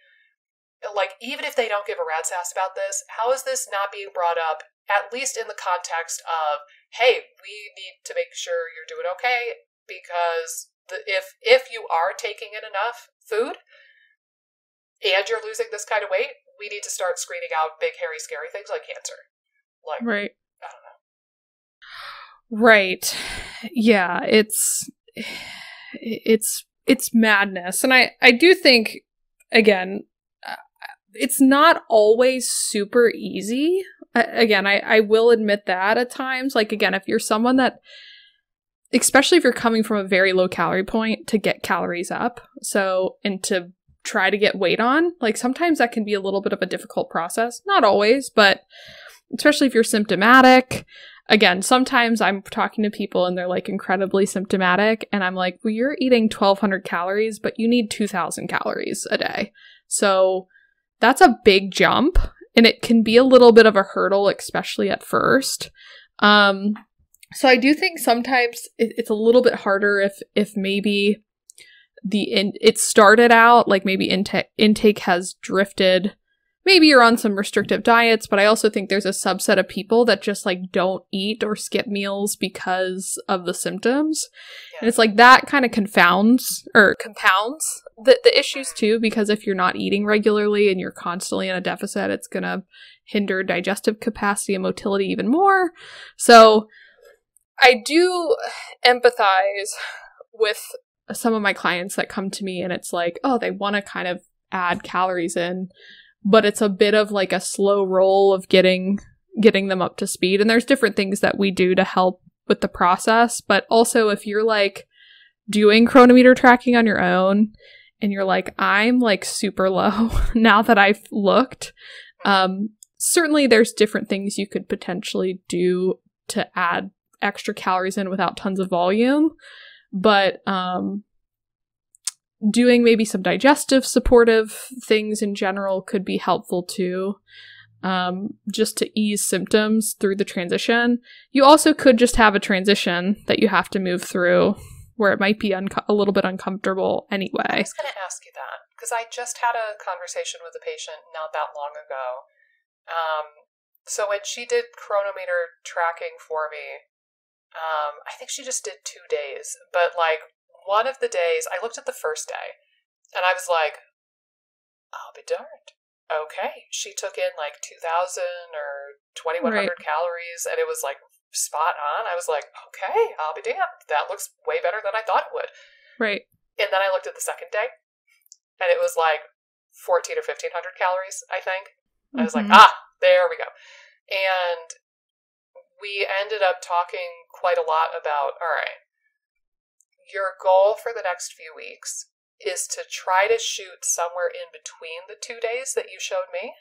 like, even if they don't give a rat's ass about this, how is this not being brought up, at least in the context of, hey, we need to make sure you're doing okay, because the, if if you are taking in enough food and you're losing this kind of weight, we need to start screening out big, hairy, scary things like cancer. Like, right. I don't know. Right. Yeah, it's, it's, it's madness. And I, I do think, again, it's not always super easy. I, again, I, I will admit that at times. Like, again, if you're someone that, especially if you're coming from a very low calorie point to get calories up, so, and to try to get weight on, like, sometimes that can be a little bit of a difficult process. Not always, but especially if you're symptomatic. Again, sometimes I'm talking to people and they're like incredibly symptomatic, and I'm like, well, you're eating twelve hundred calories, but you need two thousand calories a day. So that's a big jump, and it can be a little bit of a hurdle, especially at first. Um, so I do think sometimes it, it's a little bit harder if if maybe the in, it started out, like maybe intake intake has drifted. Maybe you're on some restrictive diets, but I also think there's a subset of people that just like don't eat or skip meals because of the symptoms. Yeah. And it's like that kind of confounds or compounds the, the issues too, because if you're not eating regularly and you're constantly in a deficit, it's going to hinder digestive capacity and motility even more. So I do empathize with some of my clients that come to me and it's like, oh, they want to kind of add calories in, but it's a bit of like a slow roll of getting getting them up to speed. And there's different things that we do to help with the process. But also if you're like doing chronometer tracking on your own and you're like, I'm like super low now that I've looked. Um, certainly there's different things you could potentially do to add extra calories in without tons of volume, but um, doing maybe some digestive supportive things in general could be helpful too. Um, just to ease symptoms through the transition. You also could just have a transition that you have to move through where it might be unco- a little bit uncomfortable anyway. I was going to ask you that because I just had a conversation with a patient not that long ago. Um, so when she did chronometer tracking for me, um, I think she just did two days, but like one of the days I looked at the first day and I was like, I'll be darned. Okay, she took in like two thousand or twenty-one hundred right. calories, and it was like spot on. I was like, okay, I'll be damned. That looks way better than I thought it would. Right. And then I looked at the second day, and it was like fourteen or fifteen hundred calories, I think. Mm-hmm. I was like, ah, there we go. And we ended up talking quite a lot about, all right, your goal for the next few weeks is to try to shoot somewhere in between the two days that you showed me.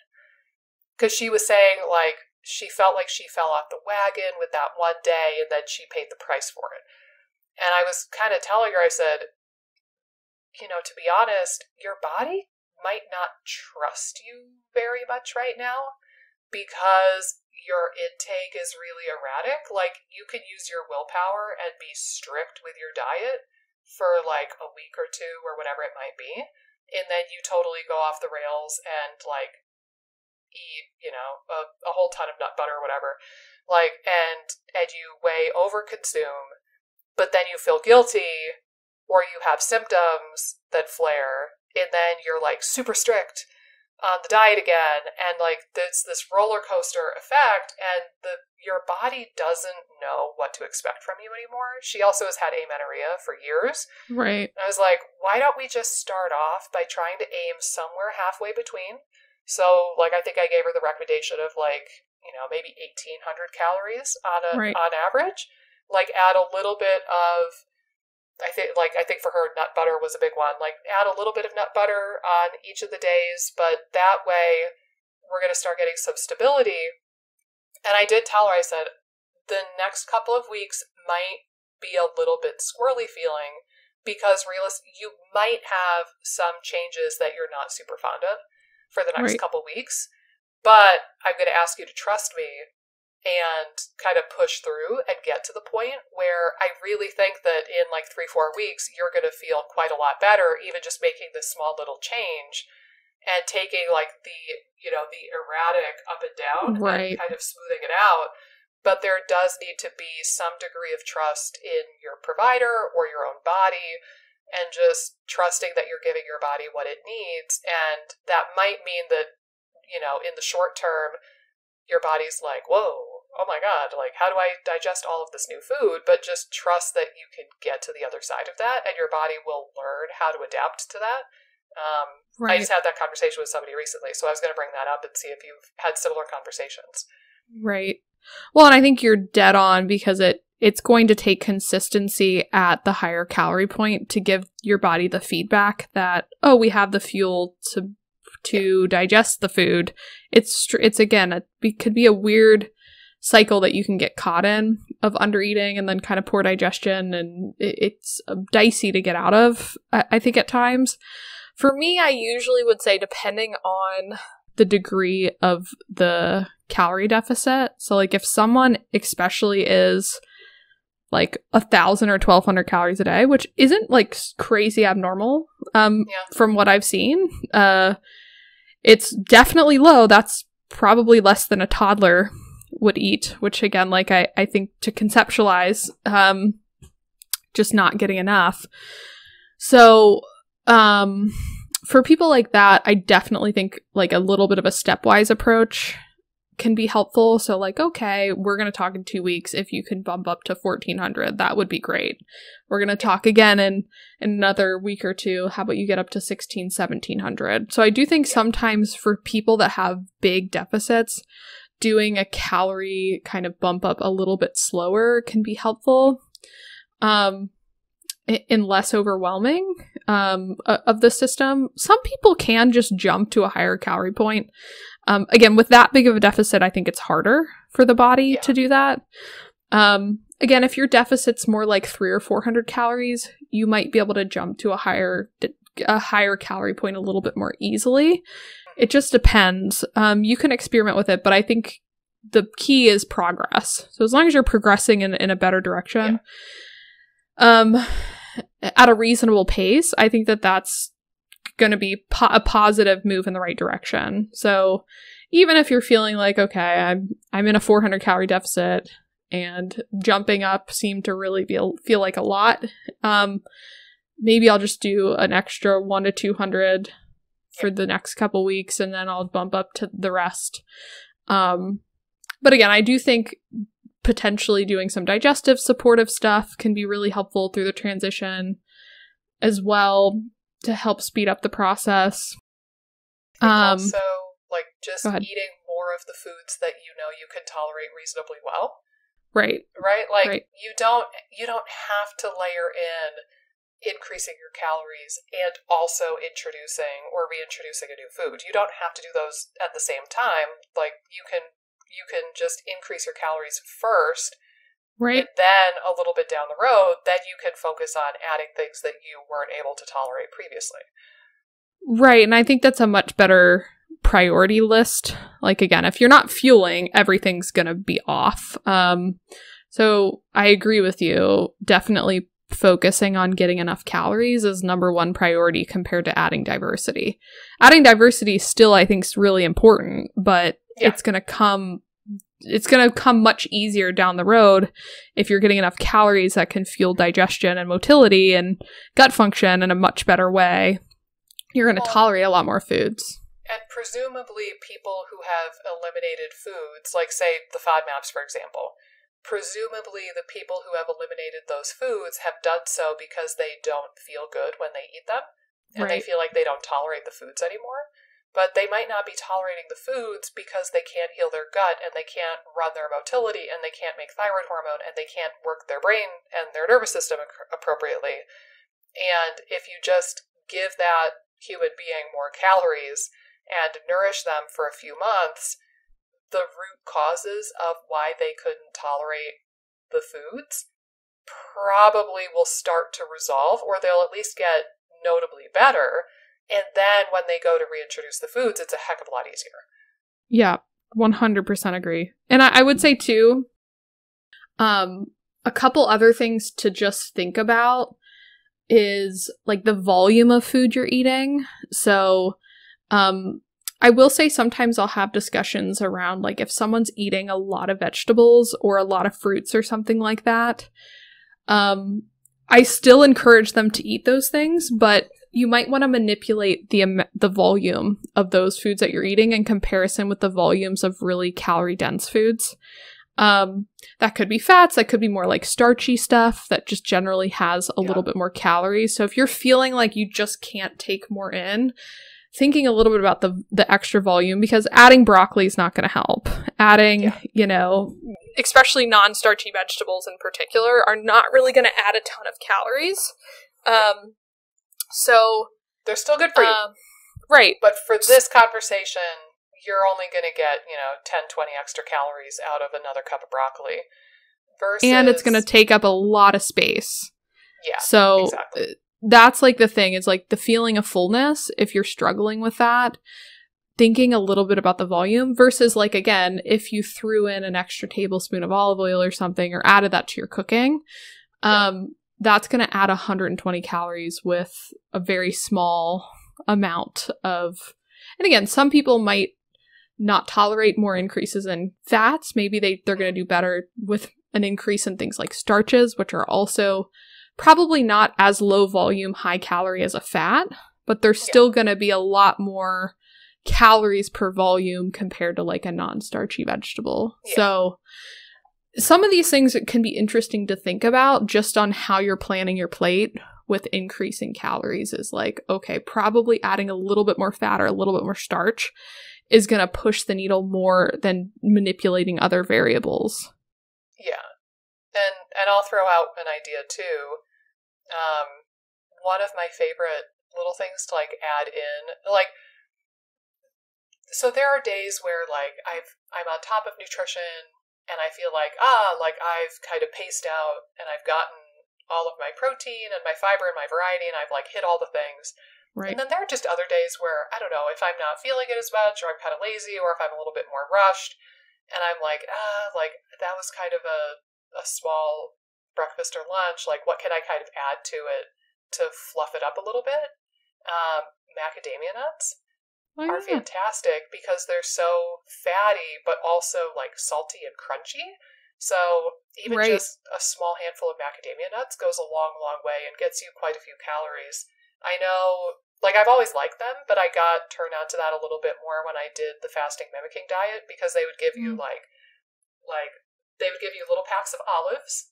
Because she was saying, like, she felt like she fell off the wagon with that one day, and then she paid the price for it. And I was kind of telling her, I said, you know, to be honest, your body might not trust you very much right now because your intake is really erratic. Like, you could use your willpower and be strict with your diet for like a week or two or whatever it might be, and then you totally go off the rails and like eat, you know, a, a whole ton of nut butter or whatever, like, and and you way over consume, but then you feel guilty or you have symptoms that flare, and then you're like super strict on the diet again, and like there's this roller coaster effect, and the your body doesn't know what to expect from you anymore. She also has had amenorrhea for years. Right. And I was like, why don't we just start off by trying to aim somewhere halfway between? So, like, I think I gave her the recommendation of, like, you know, maybe eighteen hundred calories on a, right. on average. Like, add a little bit of, I think, like, I think for her, nut butter was a big one. Like, add a little bit of nut butter on each of the days, but that way we're going to start getting some stability. And I did tell her, I said, the next couple of weeks might be a little bit squirrely feeling because realist, you might have some changes that you're not super fond of for the next right. couple of weeks. But I'm going to ask you to trust me and kind of push through and get to the point where I really think that in like three, four weeks, you're going to feel quite a lot better, even just making this small little change. And taking like the, you know, the erratic up and down right. and kind of smoothing it out. But there does need to be some degree of trust in your provider or your own body and just trusting that you're giving your body what it needs. And that might mean that, you know, in the short term, your body's like, whoa, oh my God, like how do I digest all of this new food? But just trust that you can get to the other side of that and your body will learn how to adapt to that. Um, right. I just had that conversation with somebody recently, so I was going to bring that up and see if you've had similar conversations. Right. Well, and I think you're dead on because it it's going to take consistency at the higher calorie point to give your body the feedback that, oh, we have the fuel to to yeah. digest the food. It's it's again, a, it could be a weird cycle that you can get caught in of undereating and then kind of poor digestion, and it, it's dicey to get out of. I, I think at times. For me, I usually would say depending on the degree of the calorie deficit. So like if someone especially is like a thousand or twelve hundred calories a day, which isn't like crazy abnormal um, yeah. from what I've seen, uh, it's definitely low. That's probably less than a toddler would eat, which again, like I, I think to conceptualize, um, just not getting enough. So Um, for people like that, I definitely think like a little bit of a stepwise approach can be helpful. So like, okay, we're going to talk in two weeks. If you can bump up to fourteen hundred, that would be great. We're going to talk again in, in another week or two. How about you get up to sixteen, seventeen hundred? So I do think sometimes for people that have big deficits, doing a calorie kind of bump up a little bit slower can be helpful. Um, and less overwhelming. um, of the system. Some people can just jump to a higher calorie point. Um, again, with that big of a deficit, I think it's harder for the body yeah. to do that. Um, again, if your deficit's more like three or four hundred calories, you might be able to jump to a higher a higher calorie point a little bit more easily. It just depends. Um, you can experiment with it, but I think the key is progress. So as long as you're progressing in, in a better direction, yeah. um, at a reasonable pace, I think that that's going to be po a positive move in the right direction. So even if you're feeling like, okay, I'm, I'm in a four hundred calorie deficit and jumping up seemed to really be a, feel like a lot, um, maybe I'll just do an extra one to two hundred for the next couple weeks, and then I'll bump up to the rest. Um, but again, I do think potentially doing some digestive supportive stuff can be really helpful through the transition as well to help speed up the process. Um, also, like just eating more of the foods that you know you can tolerate reasonably well. Right. Right? Like right. you don't you don't have to layer in increasing your calories and also introducing or reintroducing a new food. You don't have to do those at the same time. Like you can you can just increase your calories first, right? And then a little bit down the road, then you can focus on adding things that you weren't able to tolerate previously. Right, and I think that's a much better priority list. Like again, if you're not fueling, everything's going to be off. Um so I agree with you. Definitely focusing on getting enough calories is number one priority compared to adding diversity. Adding diversity still, I think, is really important, but yeah. it's going to come it's going to come much easier down the road if you're getting enough calories that can fuel digestion and motility and gut function in a much better way. You're going to well, tolerate a lot more foods. And presumably people who have eliminated foods, like say the FODMAPs, for example, presumably the people who have eliminated those foods have done so because they don't feel good when they eat them, and right. they feel like they don't tolerate the foods anymore. But they might not be tolerating the foods because they can't heal their gut, and they can't run their motility, and they can't make thyroid hormone, and they can't work their brain and their nervous system appropriately. And if you just give that human being more calories and nourish them for a few months, the root causes of why they couldn't tolerate the foods probably will start to resolve, or they'll at least get notably better. And then when they go to reintroduce the foods, it's a heck of a lot easier. Yeah, one hundred percent agree. And I, I would say too, um, a couple other things to just think about is like the volume of food you're eating. So, um, I will say sometimes I'll have discussions around like if someone's eating a lot of vegetables or a lot of fruits or something like that, um, I still encourage them to eat those things, but you might want to manipulate the um, the volume of those foods that you're eating in comparison with the volumes of really calorie-dense foods. Um, that could be fats, that could be more like starchy stuff that just generally has a yeah. little bit more calories. So if you're feeling like you just can't take more in, thinking a little bit about the the extra volume, because adding broccoli is not going to help. Adding, yeah. you know, especially non-starchy vegetables in particular are not really going to add a ton of calories. Um, so they're still good for uh, you. Right. But for this conversation, you're only going to get, you know, ten, twenty extra calories out of another cup of broccoli. Versus... And it's going to take up a lot of space. Yeah, so, exactly. That's like the thing, is like the feeling of fullness, if you're struggling with that, thinking a little bit about the volume versus like, again, if you threw in an extra tablespoon of olive oil or something or added that to your cooking, um, yeah. that's going to add one hundred twenty calories with a very small amount of, and again, some people might not tolerate more increases in fats. Maybe they, they're going to do better with an increase in things like starches, which are also probably not as low volume, high calorie as a fat, but there's still yeah. going to be a lot more calories per volume compared to like a non-starchy vegetable. Yeah. So some of these things can be interesting to think about just on how you're planning your plate with increasing calories is like, okay, probably adding a little bit more fat or a little bit more starch is going to push the needle more than manipulating other variables. Yeah. And, and I'll throw out an idea too. Um, one of my favorite little things to like add in, like, so there are days where like I've, I'm on top of nutrition and I feel like, ah, like I've kind of paced out and I've gotten all of my protein and my fiber and my variety and I've like hit all the things. Right. And then there are just other days where, I don't know, if I'm not feeling it as much or I'm kind of lazy or if I'm a little bit more rushed and I'm like, ah, like that was kind of a, a small breakfast or lunch. Like what can I kind of add to it to fluff it up a little bit? Um, macadamia nuts oh, yeah. are fantastic because they're so fatty, but also like salty and crunchy. So even right. just a small handful of macadamia nuts goes a long, long way and gets you quite a few calories. I know, like, I've always liked them, but I got turned on to that a little bit more when I did the fasting mimicking diet, because they would give you, mm. like, like, they would give you little packs of olives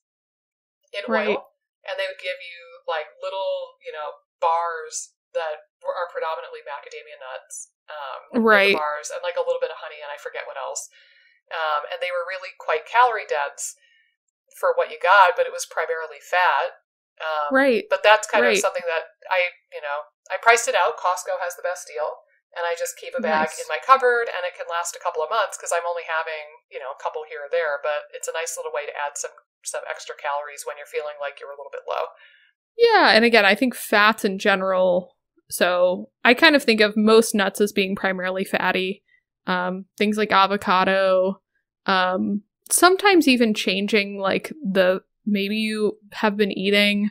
in right. oil, and they would give you, like, little, you know, bars that are predominantly macadamia nuts, um, right. bars, and, like, a little bit of honey, and I forget what else. Um, and they were really quite calorie dense for what you got, but it was primarily fat. Um, right. But that's kind right. of something that I, you know, I priced it out. Costco has the best deal. And I just keep a bag nice. in my cupboard and it can last a couple of months because I'm only having, you know, a couple here or there. But it's a nice little way to add some, some extra calories when you're feeling like you're a little bit low. Yeah. And again, I think fats in general. So I kind of think of most nuts as being primarily fatty. Um, things like avocado, um, sometimes even changing like the maybe you have been eating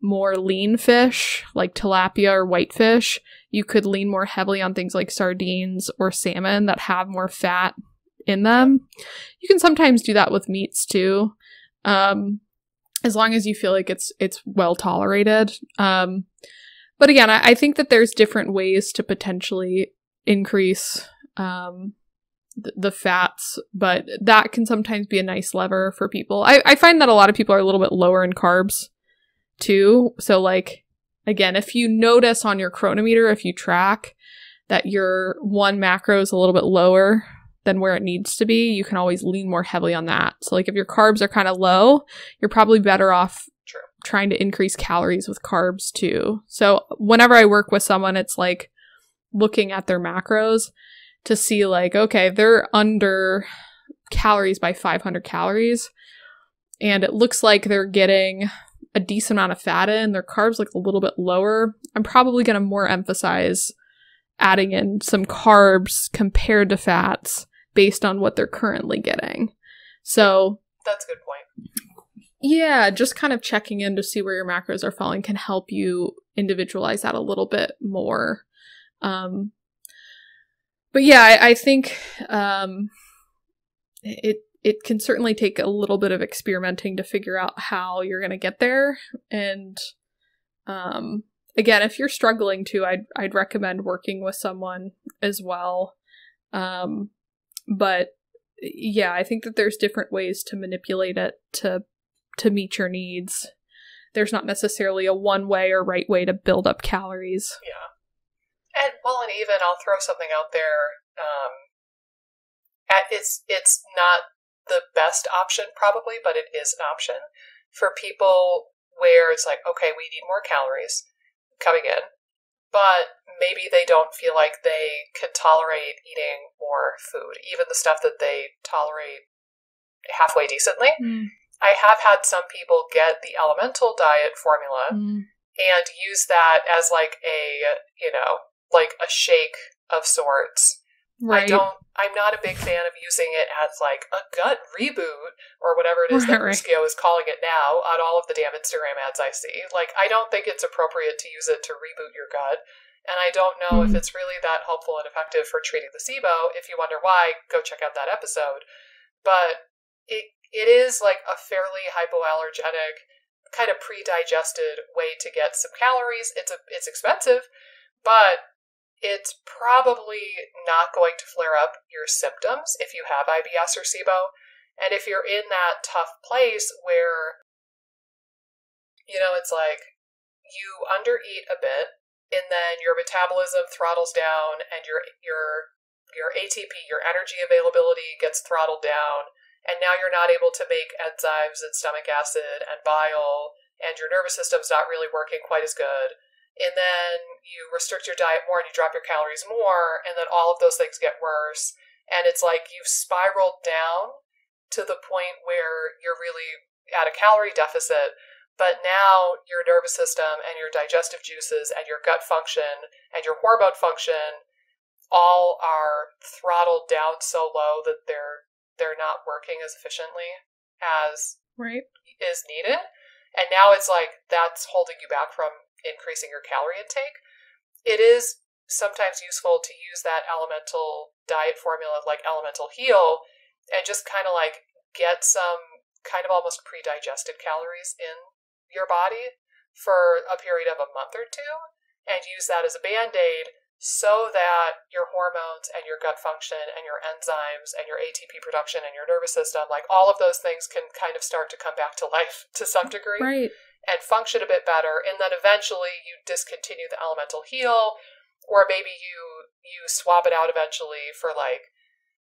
more lean fish, like tilapia or whitefish. You could lean more heavily on things like sardines or salmon that have more fat in them. You can sometimes do that with meats too, um, as long as you feel like it's it's well tolerated. Um, but again, I, I think that there's different ways to potentially increase um the fats, but that can sometimes be a nice lever for people. I, I find that a lot of people are a little bit lower in carbs too. So like, again, if you notice on your chronometer, if you track that your one macro is a little bit lower than where it needs to be, you can always lean more heavily on that. So like if your carbs are kind of low, you're probably better off True. trying to increase calories with carbs too. So whenever I work with someone, it's like looking at their macros to see like, okay, they're under calories by five hundred calories and it looks like they're getting a decent amount of fat in, their carbs look a little bit lower. I'm probably going to more emphasize adding in some carbs compared to fats based on what they're currently getting. So that's a good point. Yeah, just kind of checking in to see where your macros are falling can help you individualize that a little bit more. Um, But yeah, I, I think um, it it can certainly take a little bit of experimenting to figure out how you're going to get there. And um, again, if you're struggling too, I'd I'd recommend working with someone as well. Um, but yeah, I think that there's different ways to manipulate it to to meet your needs. There's not necessarily a one way or right way to build up calories. Yeah. And well, and even I'll throw something out there. Um, at, it's it's not the best option probably, but it is an option for people where it's like, okay, we need more calories coming in, but maybe they don't feel like they could tolerate eating more food, even the stuff that they tolerate halfway decently. Mm. I have had some people get the Elemental diet formula mm. and use that as like a, you know, like a shake of sorts. Right. I don't, I'm not a big fan of using it as like a gut reboot or whatever it is right, that Ruscio right. is calling it now on all of the damn Instagram ads I see. Like, I don't think it's appropriate to use it to reboot your gut. And I don't know mm-hmm. if it's really that helpful and effective for treating the SIBO. If you wonder why, go check out that episode. But it it is like a fairly hypoallergenic, kind of pre-digested way to get some calories. It's a, it's expensive, but it's probably not going to flare up your symptoms if you have I B S or SIBO. And if you're in that tough place where, you know, it's like you undereat a bit and then your metabolism throttles down and your, your, your A T P, your energy availability gets throttled down. And now you're not able to make enzymes and stomach acid and bile, and your nervous system's not really working quite as good. and then you restrict your diet more and you drop your calories more, and then all of those things get worse. And it's like you've spiraled down to the point where you're really at a calorie deficit, but now your nervous system and your digestive juices and your gut function and your hormone function all are throttled down so low that they're they're not working as efficiently as right. is needed. And now it's like that's holding you back from increasing your calorie intake. It is sometimes useful to use that elemental diet formula like Elemental Heal and just kind of like get some kind of almost pre-digested calories in your body for a period of a month or two and use that as a band-aid so that your hormones and your gut function and your enzymes and your A T P production and your nervous system, like all of those things can kind of start to come back to life to some degree right. and function a bit better. And then eventually you discontinue the Elemental Heal, or maybe you, you swap it out eventually for like,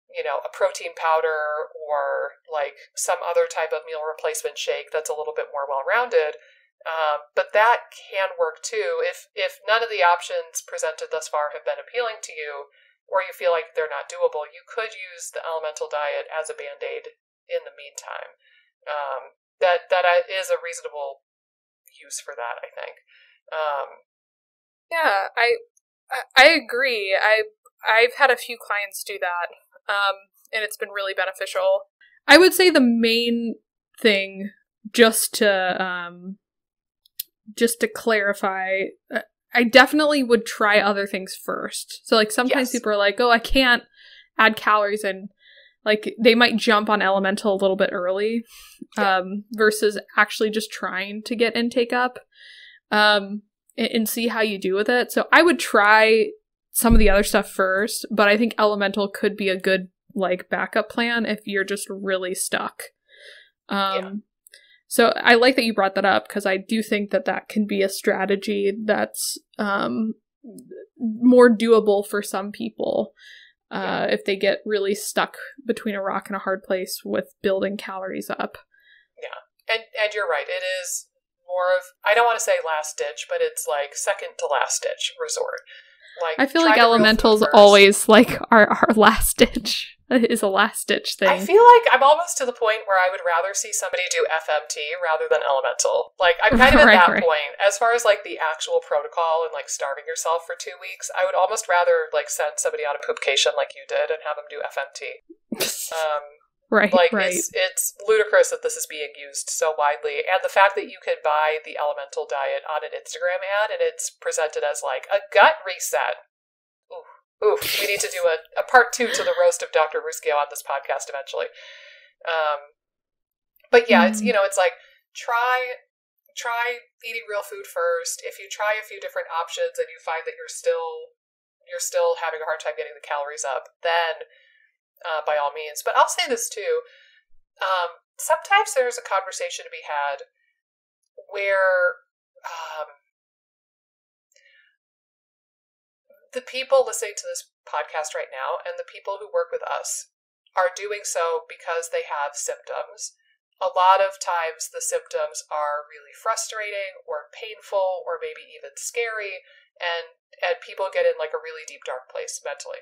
you know, a protein powder or like some other type of meal replacement shake that's a little bit more well-rounded. Um, but that can work too. If if none of the options presented thus far have been appealing to you, or you feel like they're not doable, you could use the elemental diet as a band-aid in the meantime. Um, that that is a reasonable use for that, I think. Um, yeah, I I agree. I I've had a few clients do that, um, and it's been really beneficial. I would say the main thing, just to um. just to clarify, I definitely would try other things first. So like sometimes yes. people are like, oh, I can't add calories, and like they might jump on elemental a little bit early yeah. um, versus actually just trying to get intake up um, and, and see how you do with it. So I would try some of the other stuff first, but I think elemental could be a good like backup plan if you're just really stuck. Um, yeah. So I like that you brought that up, because I do think that that can be a strategy that's um, more doable for some people uh, yeah. if they get really stuck between a rock and a hard place with building calories up. Yeah, and and you're right. It is more of, I don't want to say last ditch, but it's like second to last ditch resort. Like I feel like elemental's always like our, our last ditch. Is a last ditch thing. I feel like I'm almost to the point where I would rather see somebody do F M T rather than elemental. Like I'm kind of right, at that right. point. As far as like the actual protocol and like starving yourself for two weeks, I would almost rather like send somebody on a poopcation like you did and have them do F M T. Um, right. Like right. It's, it's ludicrous that this is being used so widely, and the fact that you can buy the elemental diet on an Instagram ad and it's presented as like a gut reset. Oof, we need to do a, a part two to the roast of Doctor Ruscio on this podcast eventually. Um, but yeah, it's, you know, it's like, try, try eating real food first. If you try a few different options and you find that you're still, you're still having a hard time getting the calories up, then uh, by all means. But I'll say this too. Um, sometimes there's a conversation to be had where, um, the people listening to this podcast right now and the people who work with us are doing so because they have symptoms. A lot of times the symptoms are really frustrating or painful or maybe even scary, and and people get in like a really deep dark place mentally.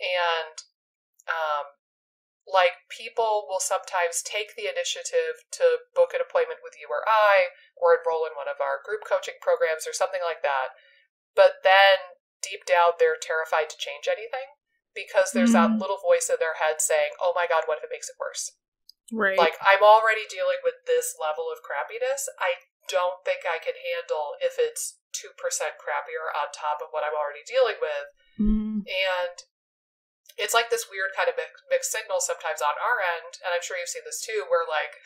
And um, like people will sometimes take the initiative to book an appointment with you or I, or enroll in one of our group coaching programs or something like that. But then deep down, they're terrified to change anything because there's mm-hmm. that little voice in their head saying, oh my God, what if it makes it worse? Right. Like, I'm already dealing with this level of crappiness. I don't think I can handle if it's two percent crappier on top of what I'm already dealing with. Mm-hmm. And it's like this weird kind of mixed signal sometimes on our end, and I'm sure you've seen this too, where like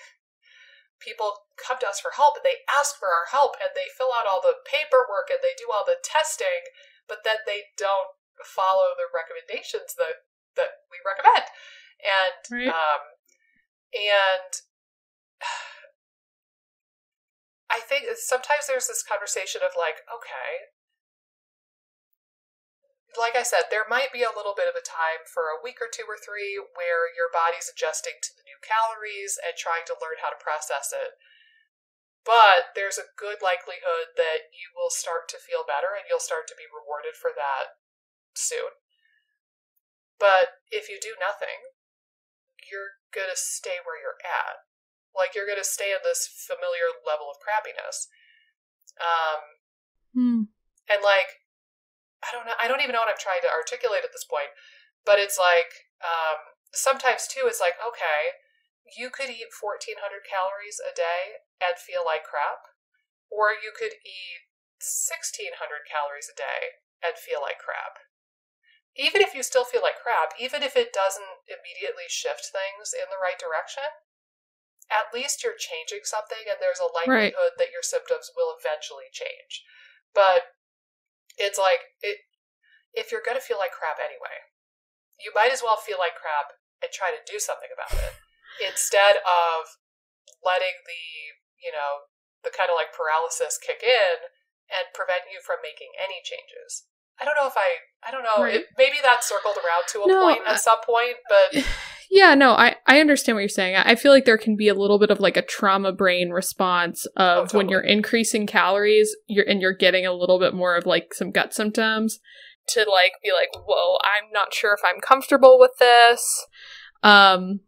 people come to us for help and they ask for our help and they fill out all the paperwork and they do all the testing, but then they don't follow the recommendations that, that we recommend. And, right. um, and I think sometimes there's this conversation of like, okay, like I said, there might be a little bit of a time for a week or two or three where your body's adjusting to the new calories and trying to learn how to process it. But there's a good likelihood that you will start to feel better and you'll start to be rewarded for that soon. But if you do nothing, you're going to stay where you're at. Like, you're going to stay in this familiar level of crappiness. Um, hmm. And, like, I don't know. I don't even know what I'm trying to articulate at this point. But it's like, um, sometimes, too, it's like, okay, you could eat fourteen hundred calories a day and feel like crap, or you could eat sixteen hundred calories a day and feel like crap. Even if you still feel like crap, even if it doesn't immediately shift things in the right direction, at least you're changing something, and there's a likelihood right. that your symptoms will eventually change. But it's like, it, if you're going to feel like crap anyway, you might as well feel like crap and try to do something about it instead of letting the, you know, the kind of like paralysis kick in and prevent you from making any changes. I don't know if I, I don't know, right. it, maybe that circled around to a no, point at I, some point, but. Yeah, no, I, I understand what you're saying. I feel like there can be a little bit of like a trauma brain response of oh, totally. when you're increasing calories you're and you're getting a little bit more of like some gut symptoms to like be like, whoa, I'm not sure if I'm comfortable with this. Um,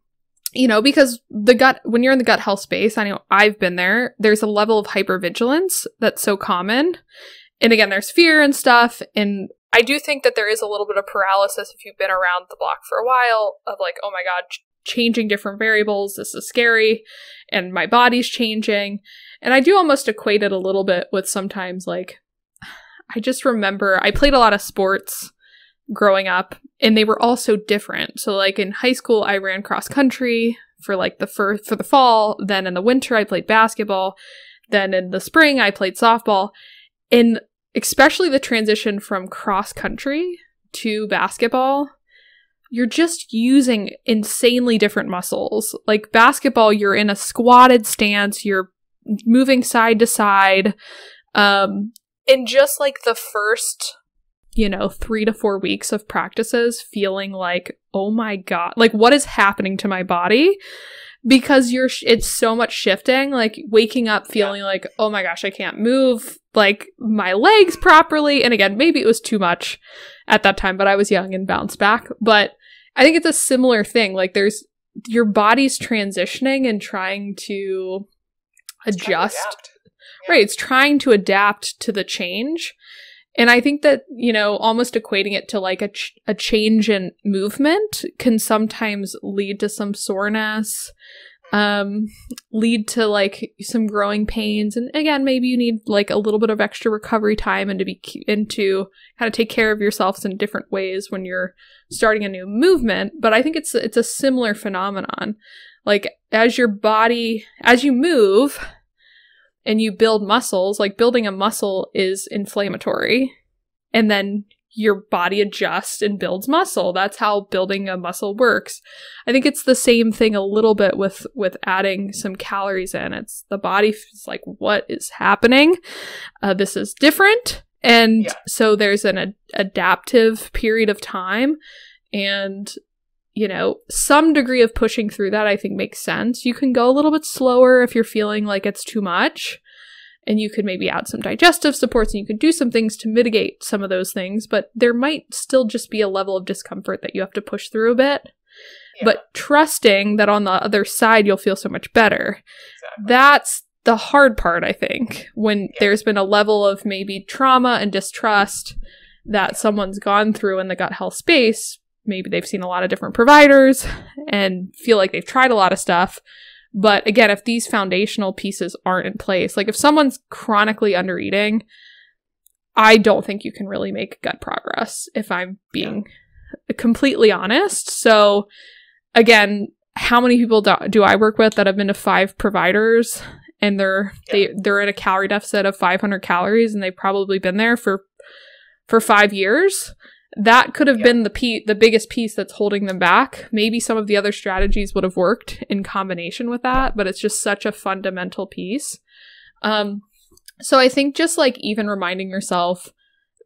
You know, because the gut, when you're in the gut health space, I know I've been there, there's a level of hypervigilance that's so common. And again, there's fear and stuff. And I do think that there is a little bit of paralysis if you've been around the block for a while of like, oh my God, ch- changing different variables. This is scary. And my body's changing. And I do almost equate it a little bit with sometimes like, I just remember I played a lot of sports growing up, and they were all so different. So like in high school, I ran cross country for like the first for the fall. Then in the winter, I played basketball. Then in the spring, I played softball. And especially the transition from cross country to basketball, you're just using insanely different muscles. Like basketball, you're in a squatted stance, you're moving side to side. Um, and just like the first, you know, three to four weeks of practices feeling like, oh my God, like what is happening to my body? Because you're, sh- it's so much shifting, like waking up feeling yeah. like, oh my gosh, I can't move like my legs properly. And again, maybe it was too much at that time, but I was young and bounced back. But I think it's a similar thing. Like there's, your body's transitioning and trying to adjust. Trying to adapt. Yeah. Right. It's trying to adapt to the change. And I think that, you know, almost equating it to like a ch- a change in movement can sometimes lead to some soreness, um, lead to like some growing pains. And again, maybe you need like a little bit of extra recovery time and to be and to kind of take care of yourselves in different ways when you're starting a new movement. But I think it's it's a similar phenomenon. Like as your body, as you move, and you build muscles, like building a muscle is inflammatory, and then your body adjusts and builds muscle. That's how building a muscle works. I think it's the same thing a little bit with, with adding some calories in. It's the body is like, what is happening? Uh, this is different. And yeah. so there's an ad- adaptive period of time, and you know, some degree of pushing through that I think makes sense. You can go a little bit slower if you're feeling like it's too much, and you could maybe add some digestive supports, and you could do some things to mitigate some of those things, but there might still just be a level of discomfort that you have to push through a bit. Yeah. But trusting that on the other side, you'll feel so much better. Exactly. That's the hard part, I think, when yeah. there's been a level of maybe trauma and distrust that someone's gone through in the gut health space. Maybe they've seen a lot of different providers and feel like they've tried a lot of stuff. But again, if these foundational pieces aren't in place, like if someone's chronically under eating, I don't think you can really make gut progress, if I'm being yeah. completely honest. So again, how many people do, do I work with that have been to five providers and they're, yeah. they, they're in a calorie deficit of five hundred calories, and they've probably been there for, for five years. That could have yeah. been the pe- the biggest piece that's holding them back. Maybe some of the other strategies would have worked in combination with that, but it's just such a fundamental piece. Um, so I think just like even reminding yourself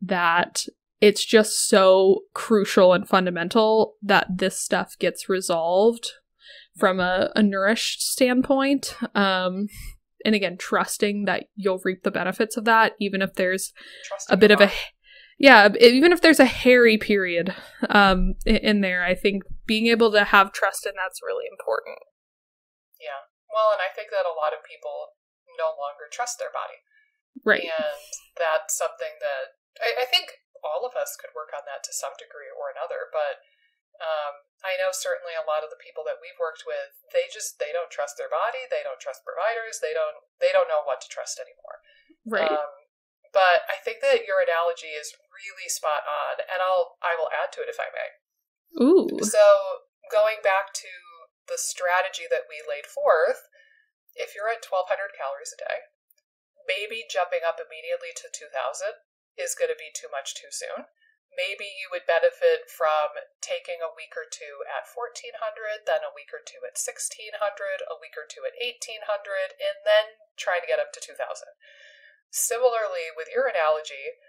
that it's just so crucial and fundamental that this stuff gets resolved from a, a nourished standpoint. Um, and again, trusting that you'll reap the benefits of that, even if there's trusting a bit of a, yeah, even if there's a hairy period um, in there. I think being able to have trust in that's really important. Yeah. Well, and I think that a lot of people no longer trust their body. Right. And that's something that I, I think all of us could work on that to some degree or another. But um, I know certainly a lot of the people that we've worked with, they just, they don't trust their body. They don't trust providers. They don't, they don't know what to trust anymore. Right. Um, but I think that your analogy is really spot on. And I'll, I will add to it if I may. Ooh. So going back to the strategy that we laid forth, if you're at twelve hundred calories a day, maybe jumping up immediately to two thousand is going to be too much too soon. Maybe you would benefit from taking a week or two at fourteen hundred, then a week or two at sixteen hundred, a week or two at eighteen hundred, and then try to get up to two thousand. Similarly, with your analogy,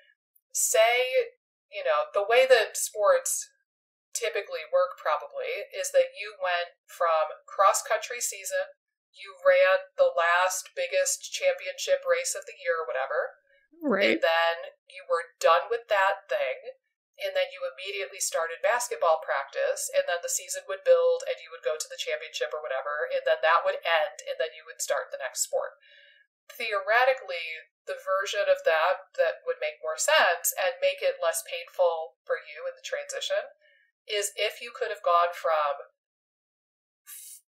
say, you know, the way that sports typically work probably is that you went from cross-country season, you ran the last biggest championship race of the year or whatever, right? And then you were done with that thing, and then you immediately started basketball practice, and then the season would build, and you would go to the championship or whatever, and then that would end, and then you would start the next sport. Theoretically, the version of that that would make more sense and make it less painful for you in the transition is if you could have gone from,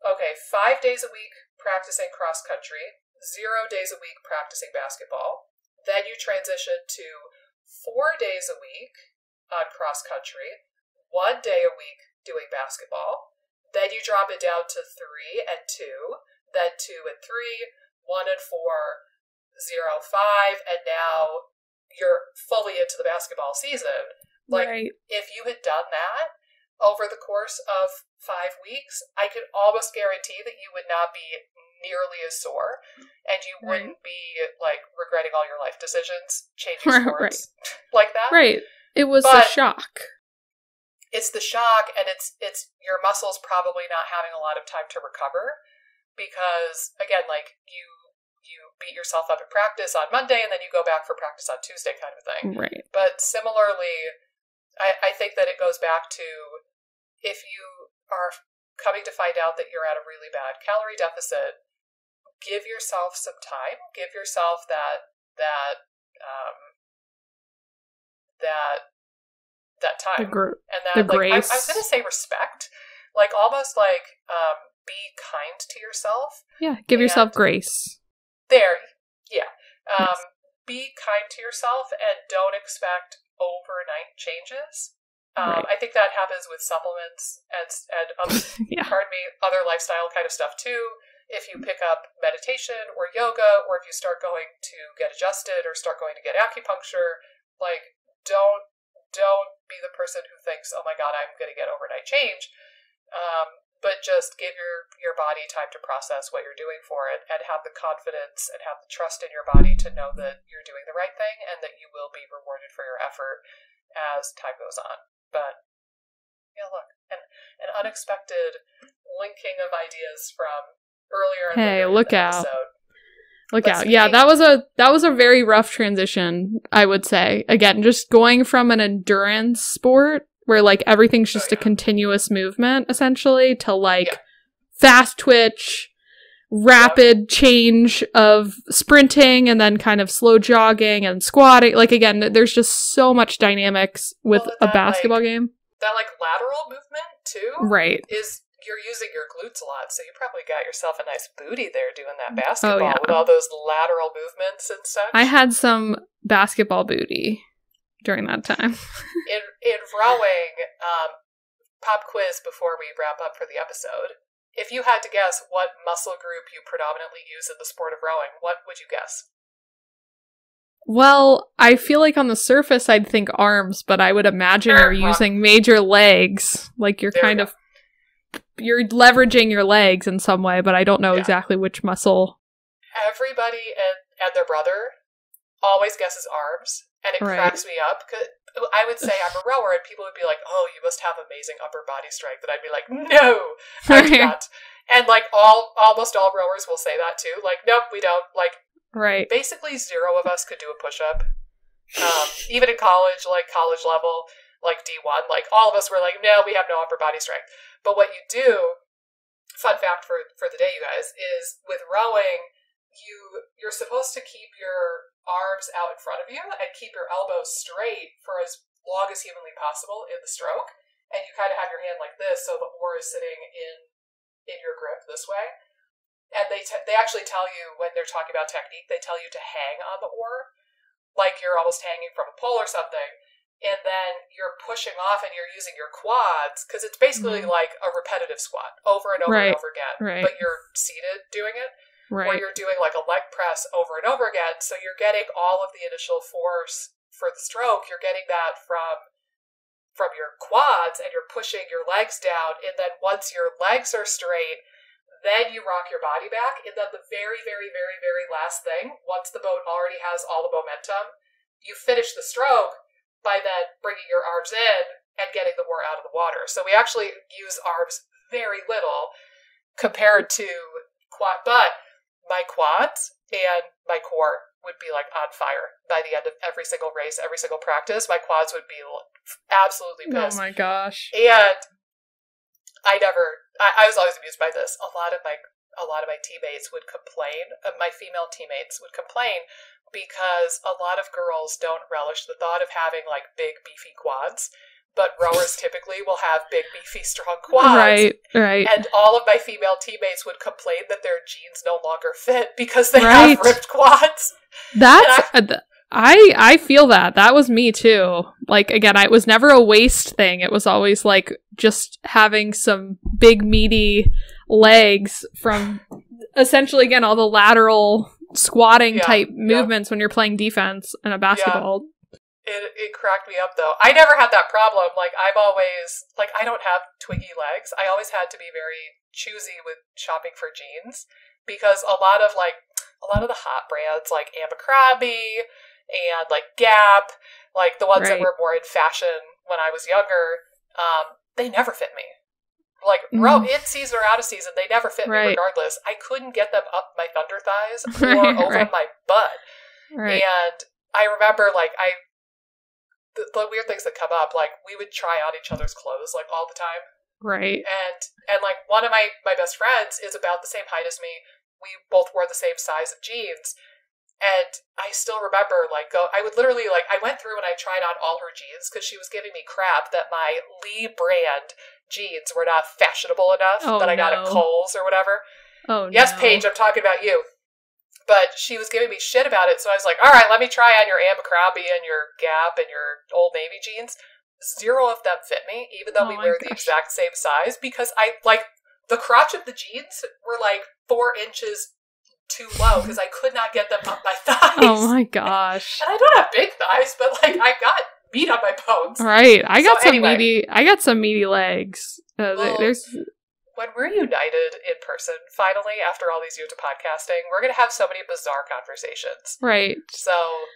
okay, five days a week practicing cross-country, zero days a week practicing basketball, then you transition to four days a week on cross-country, one day a week doing basketball, then you drop it down to three and two, then two and three, one and four, zero, five, and now you're fully into the basketball season. Like, right. If you had done that over the course of five weeks, I could almost guarantee that you would not be nearly as sore, and you right. wouldn't be, like, regretting all your life decisions, changing sports right. like that. Right. It was but the shock. It's the shock, and it's it's your muscles probably not having a lot of time to recover because, again, like, you you beat yourself up in practice on Monday, and then you go back for practice on Tuesday kind of thing. Right. But similarly, I, I think that it goes back to if you are coming to find out that you're at a really bad calorie deficit, give yourself some time. Give yourself that that um, that that time the gr- and that the like, grace. I, I was going to say respect, like almost like um, be kind to yourself. Yeah, give yourself grace. There, yeah. Um, yes. Be kind to yourself and don't expect overnight changes. Um, right. I think that happens with supplements and, and other, yeah. pardon me, other lifestyle kind of stuff too. If you pick up meditation or yoga, or if you start going to get adjusted or start going to get acupuncture, like don't don't be the person who thinks, oh my God, I'm going to get overnight change. Um, but just give your, your body time to process what you're doing for it and have the confidence and have the trust in your body to know that you're doing the right thing and that you will be rewarded for your effort as time goes on. But yeah, look, an, an unexpected linking of ideas from earlier. In hey, the look out! Look Let's out! Yeah, that was a that was a very rough transition, I would say. Again, just going from an endurance sport where like everything's just oh, yeah. a continuous movement essentially to like yeah. fast twitch, rapid yeah. change of sprinting, and then kind of slow jogging and squatting. Like again, there's just so much dynamics with well, that, a basketball like, game. That like lateral movement too, right? Is you're using your glutes a lot, so you probably got yourself a nice booty there doing that basketball oh, yeah. with all those lateral movements and such. I had some basketball booty during that time. in in rowing, um, pop quiz before we wrap up for the episode. If you had to guess what muscle group you predominantly use in the sport of rowing, what would you guess? Well, I feel like on the surface I'd think arms, but I would imagine you're using major legs. Like you're there kind of, you're leveraging your legs in some way, but I don't know yeah. exactly which muscle. Everybody and, and their brother always guesses arms, and it right. cracks me up. I would say I'm a rower, and people would be like, oh, you must have amazing upper body strength. And I'd be like, no, I do not. And like all, almost all rowers will say that too. Like, nope, we don't. Like, right. Basically zero of us could do a push-up. Um, even in college, like college level, like D one, like all of us were like, no, we have no upper body strength. But what you do, fun fact for, for the day, you guys, is with rowing, you, you're supposed to keep your arms out in front of you and keep your elbows straight for as long as humanly possible in the stroke. And you kind of have your hand like this, so the oar is sitting in in your grip this way. And they te- they actually tell you, when they're talking about technique, they tell you to hang on the oar, like you're almost hanging from a pole or something, and then you're pushing off and you're using your quads, because it's basically mm-hmm. like a repetitive squat, over and over right. and over again, right. but you're seated doing it, right. or you're doing like a leg press over and over again, so you're getting all of the initial force for the stroke, you're getting that from from your quads, and you're pushing your legs down, and then once your legs are straight, then you rock your body back, and then the very, very, very, very last thing, once the boat already has all the momentum, you finish the stroke by then bringing your arms in and getting the oar out of the water. So we actually use arms very little compared to quad, but my quads and my core would be like on fire by the end of every single race, every single practice. My quads would be absolutely pissed. Oh my gosh. And I never, I, I was always amused by this. A lot of my, a lot of my teammates would complain, uh, my female teammates would complain because a lot of girls don't relish the thought of having like big beefy quads, but rowers typically will have big beefy strong quads. Right, right. And all of my female teammates would complain that their jeans no longer fit because they right. have ripped quads. That's... I, I feel that. That was me too. Like, again, I, it was never a waist thing. It was always like just having some big meaty legs from essentially, again, all the lateral squatting yeah, type movements yeah. when you're playing defense in a basketball. Yeah. It, it cracked me up though. I never had that problem. Like, I've always, like, I don't have twiggy legs. I always had to be very choosy with shopping for jeans because a lot of like, a lot of the hot brands like Abercrombie, and like Gap, like the ones right. that were more in fashion when I was younger, um, they never fit me. Like, mm. row in season or out of season, they never fit right. me regardless. I couldn't get them up my thunder thighs or right. over right. my butt. Right. And I remember, like, I, the, the weird things that come up, like, we would try on each other's clothes, like, all the time. Right. And, and like, one of my, my best friends is about the same height as me. We both wore the same size of jeans. And I still remember, like, go. I would literally, like, I went through and I tried on all her jeans because she was giving me crap that my Lee brand jeans were not fashionable enough oh, that I no. got at Kohl's or whatever. Oh, yes, no. Paige, I'm talking about you. But she was giving me shit about it, so I was like, all right, let me try on your Abercrombie and your Gap and your Old Navy jeans. Zero of them fit me, even though oh, we were gosh. the exact same size, because I, like, the crotch of the jeans were, like, four inches too low because I could not get them up my thighs. Oh my gosh. And I don't have big thighs, but like I got meat on my bones. Right. I got so some anyway. meaty I got some meaty legs. Uh, well, there's when we're united in person, finally, after all these years of podcasting, we're gonna have so many bizarre conversations. Right. So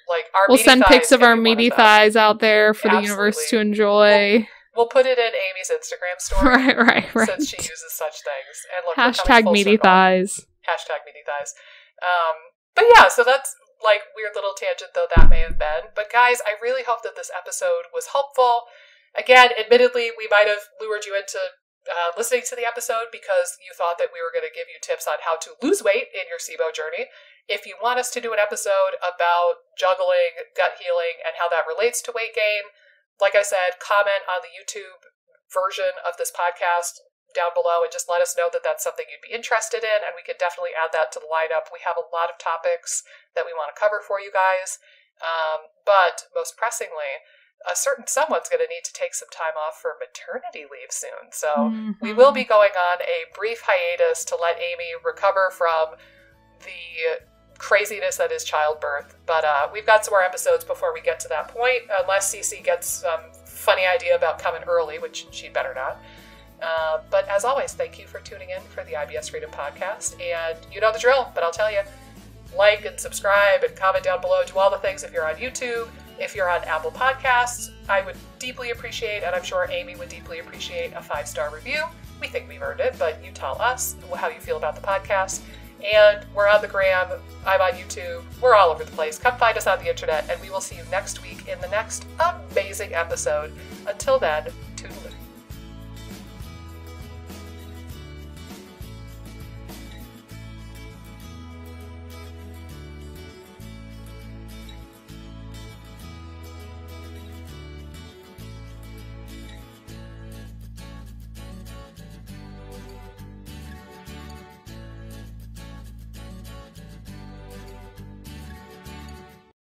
like our We'll meaty send thighs pics of our meaty of thighs out there for Absolutely. the universe to enjoy. We'll, we'll put it in Amy's Instagram story. Right, right, right. Since she uses such things. And look, hashtag meaty circle. thighs. Hashtag meaty thighs. Um, but yeah, so that's like weird little tangent though that may have been. But guys, I really hope that this episode was helpful. Again, admittedly, we might have lured you into uh, listening to the episode because you thought that we were going to give you tips on how to lose weight in your SIBO journey. If you want us to do an episode about juggling, gut healing, and how that relates to weight gain, like I said, comment on the YouTube version of this podcast down below and just let us know that that's something you'd be interested in, and we could definitely add that to the lineup. We have a lot of topics that we want to cover for you guys, um, but most pressingly, a certain someone's going to need to take some time off for maternity leave soon, so mm-hmm. we will be going on a brief hiatus to let Amy recover from the craziness that is childbirth, but uh, we've got some more episodes before we get to that point, unless Cece gets some funny idea about coming early, which she better not. Uh, but as always, thank you for tuning in for the I B S Freedom Podcast, and you know the drill, but I'll tell you, like and subscribe and comment down below, do all the things if you're on YouTube, if you're on Apple Podcasts, I would deeply appreciate, and I'm sure Amy would deeply appreciate, a five-star review, We think we've earned it, but you tell us how you feel about the podcast. And we're on the gram. I'm on YouTube. We're all over the place. Come find us on the internet, and we will see you next week in the next amazing episode. Until then, toodaloo.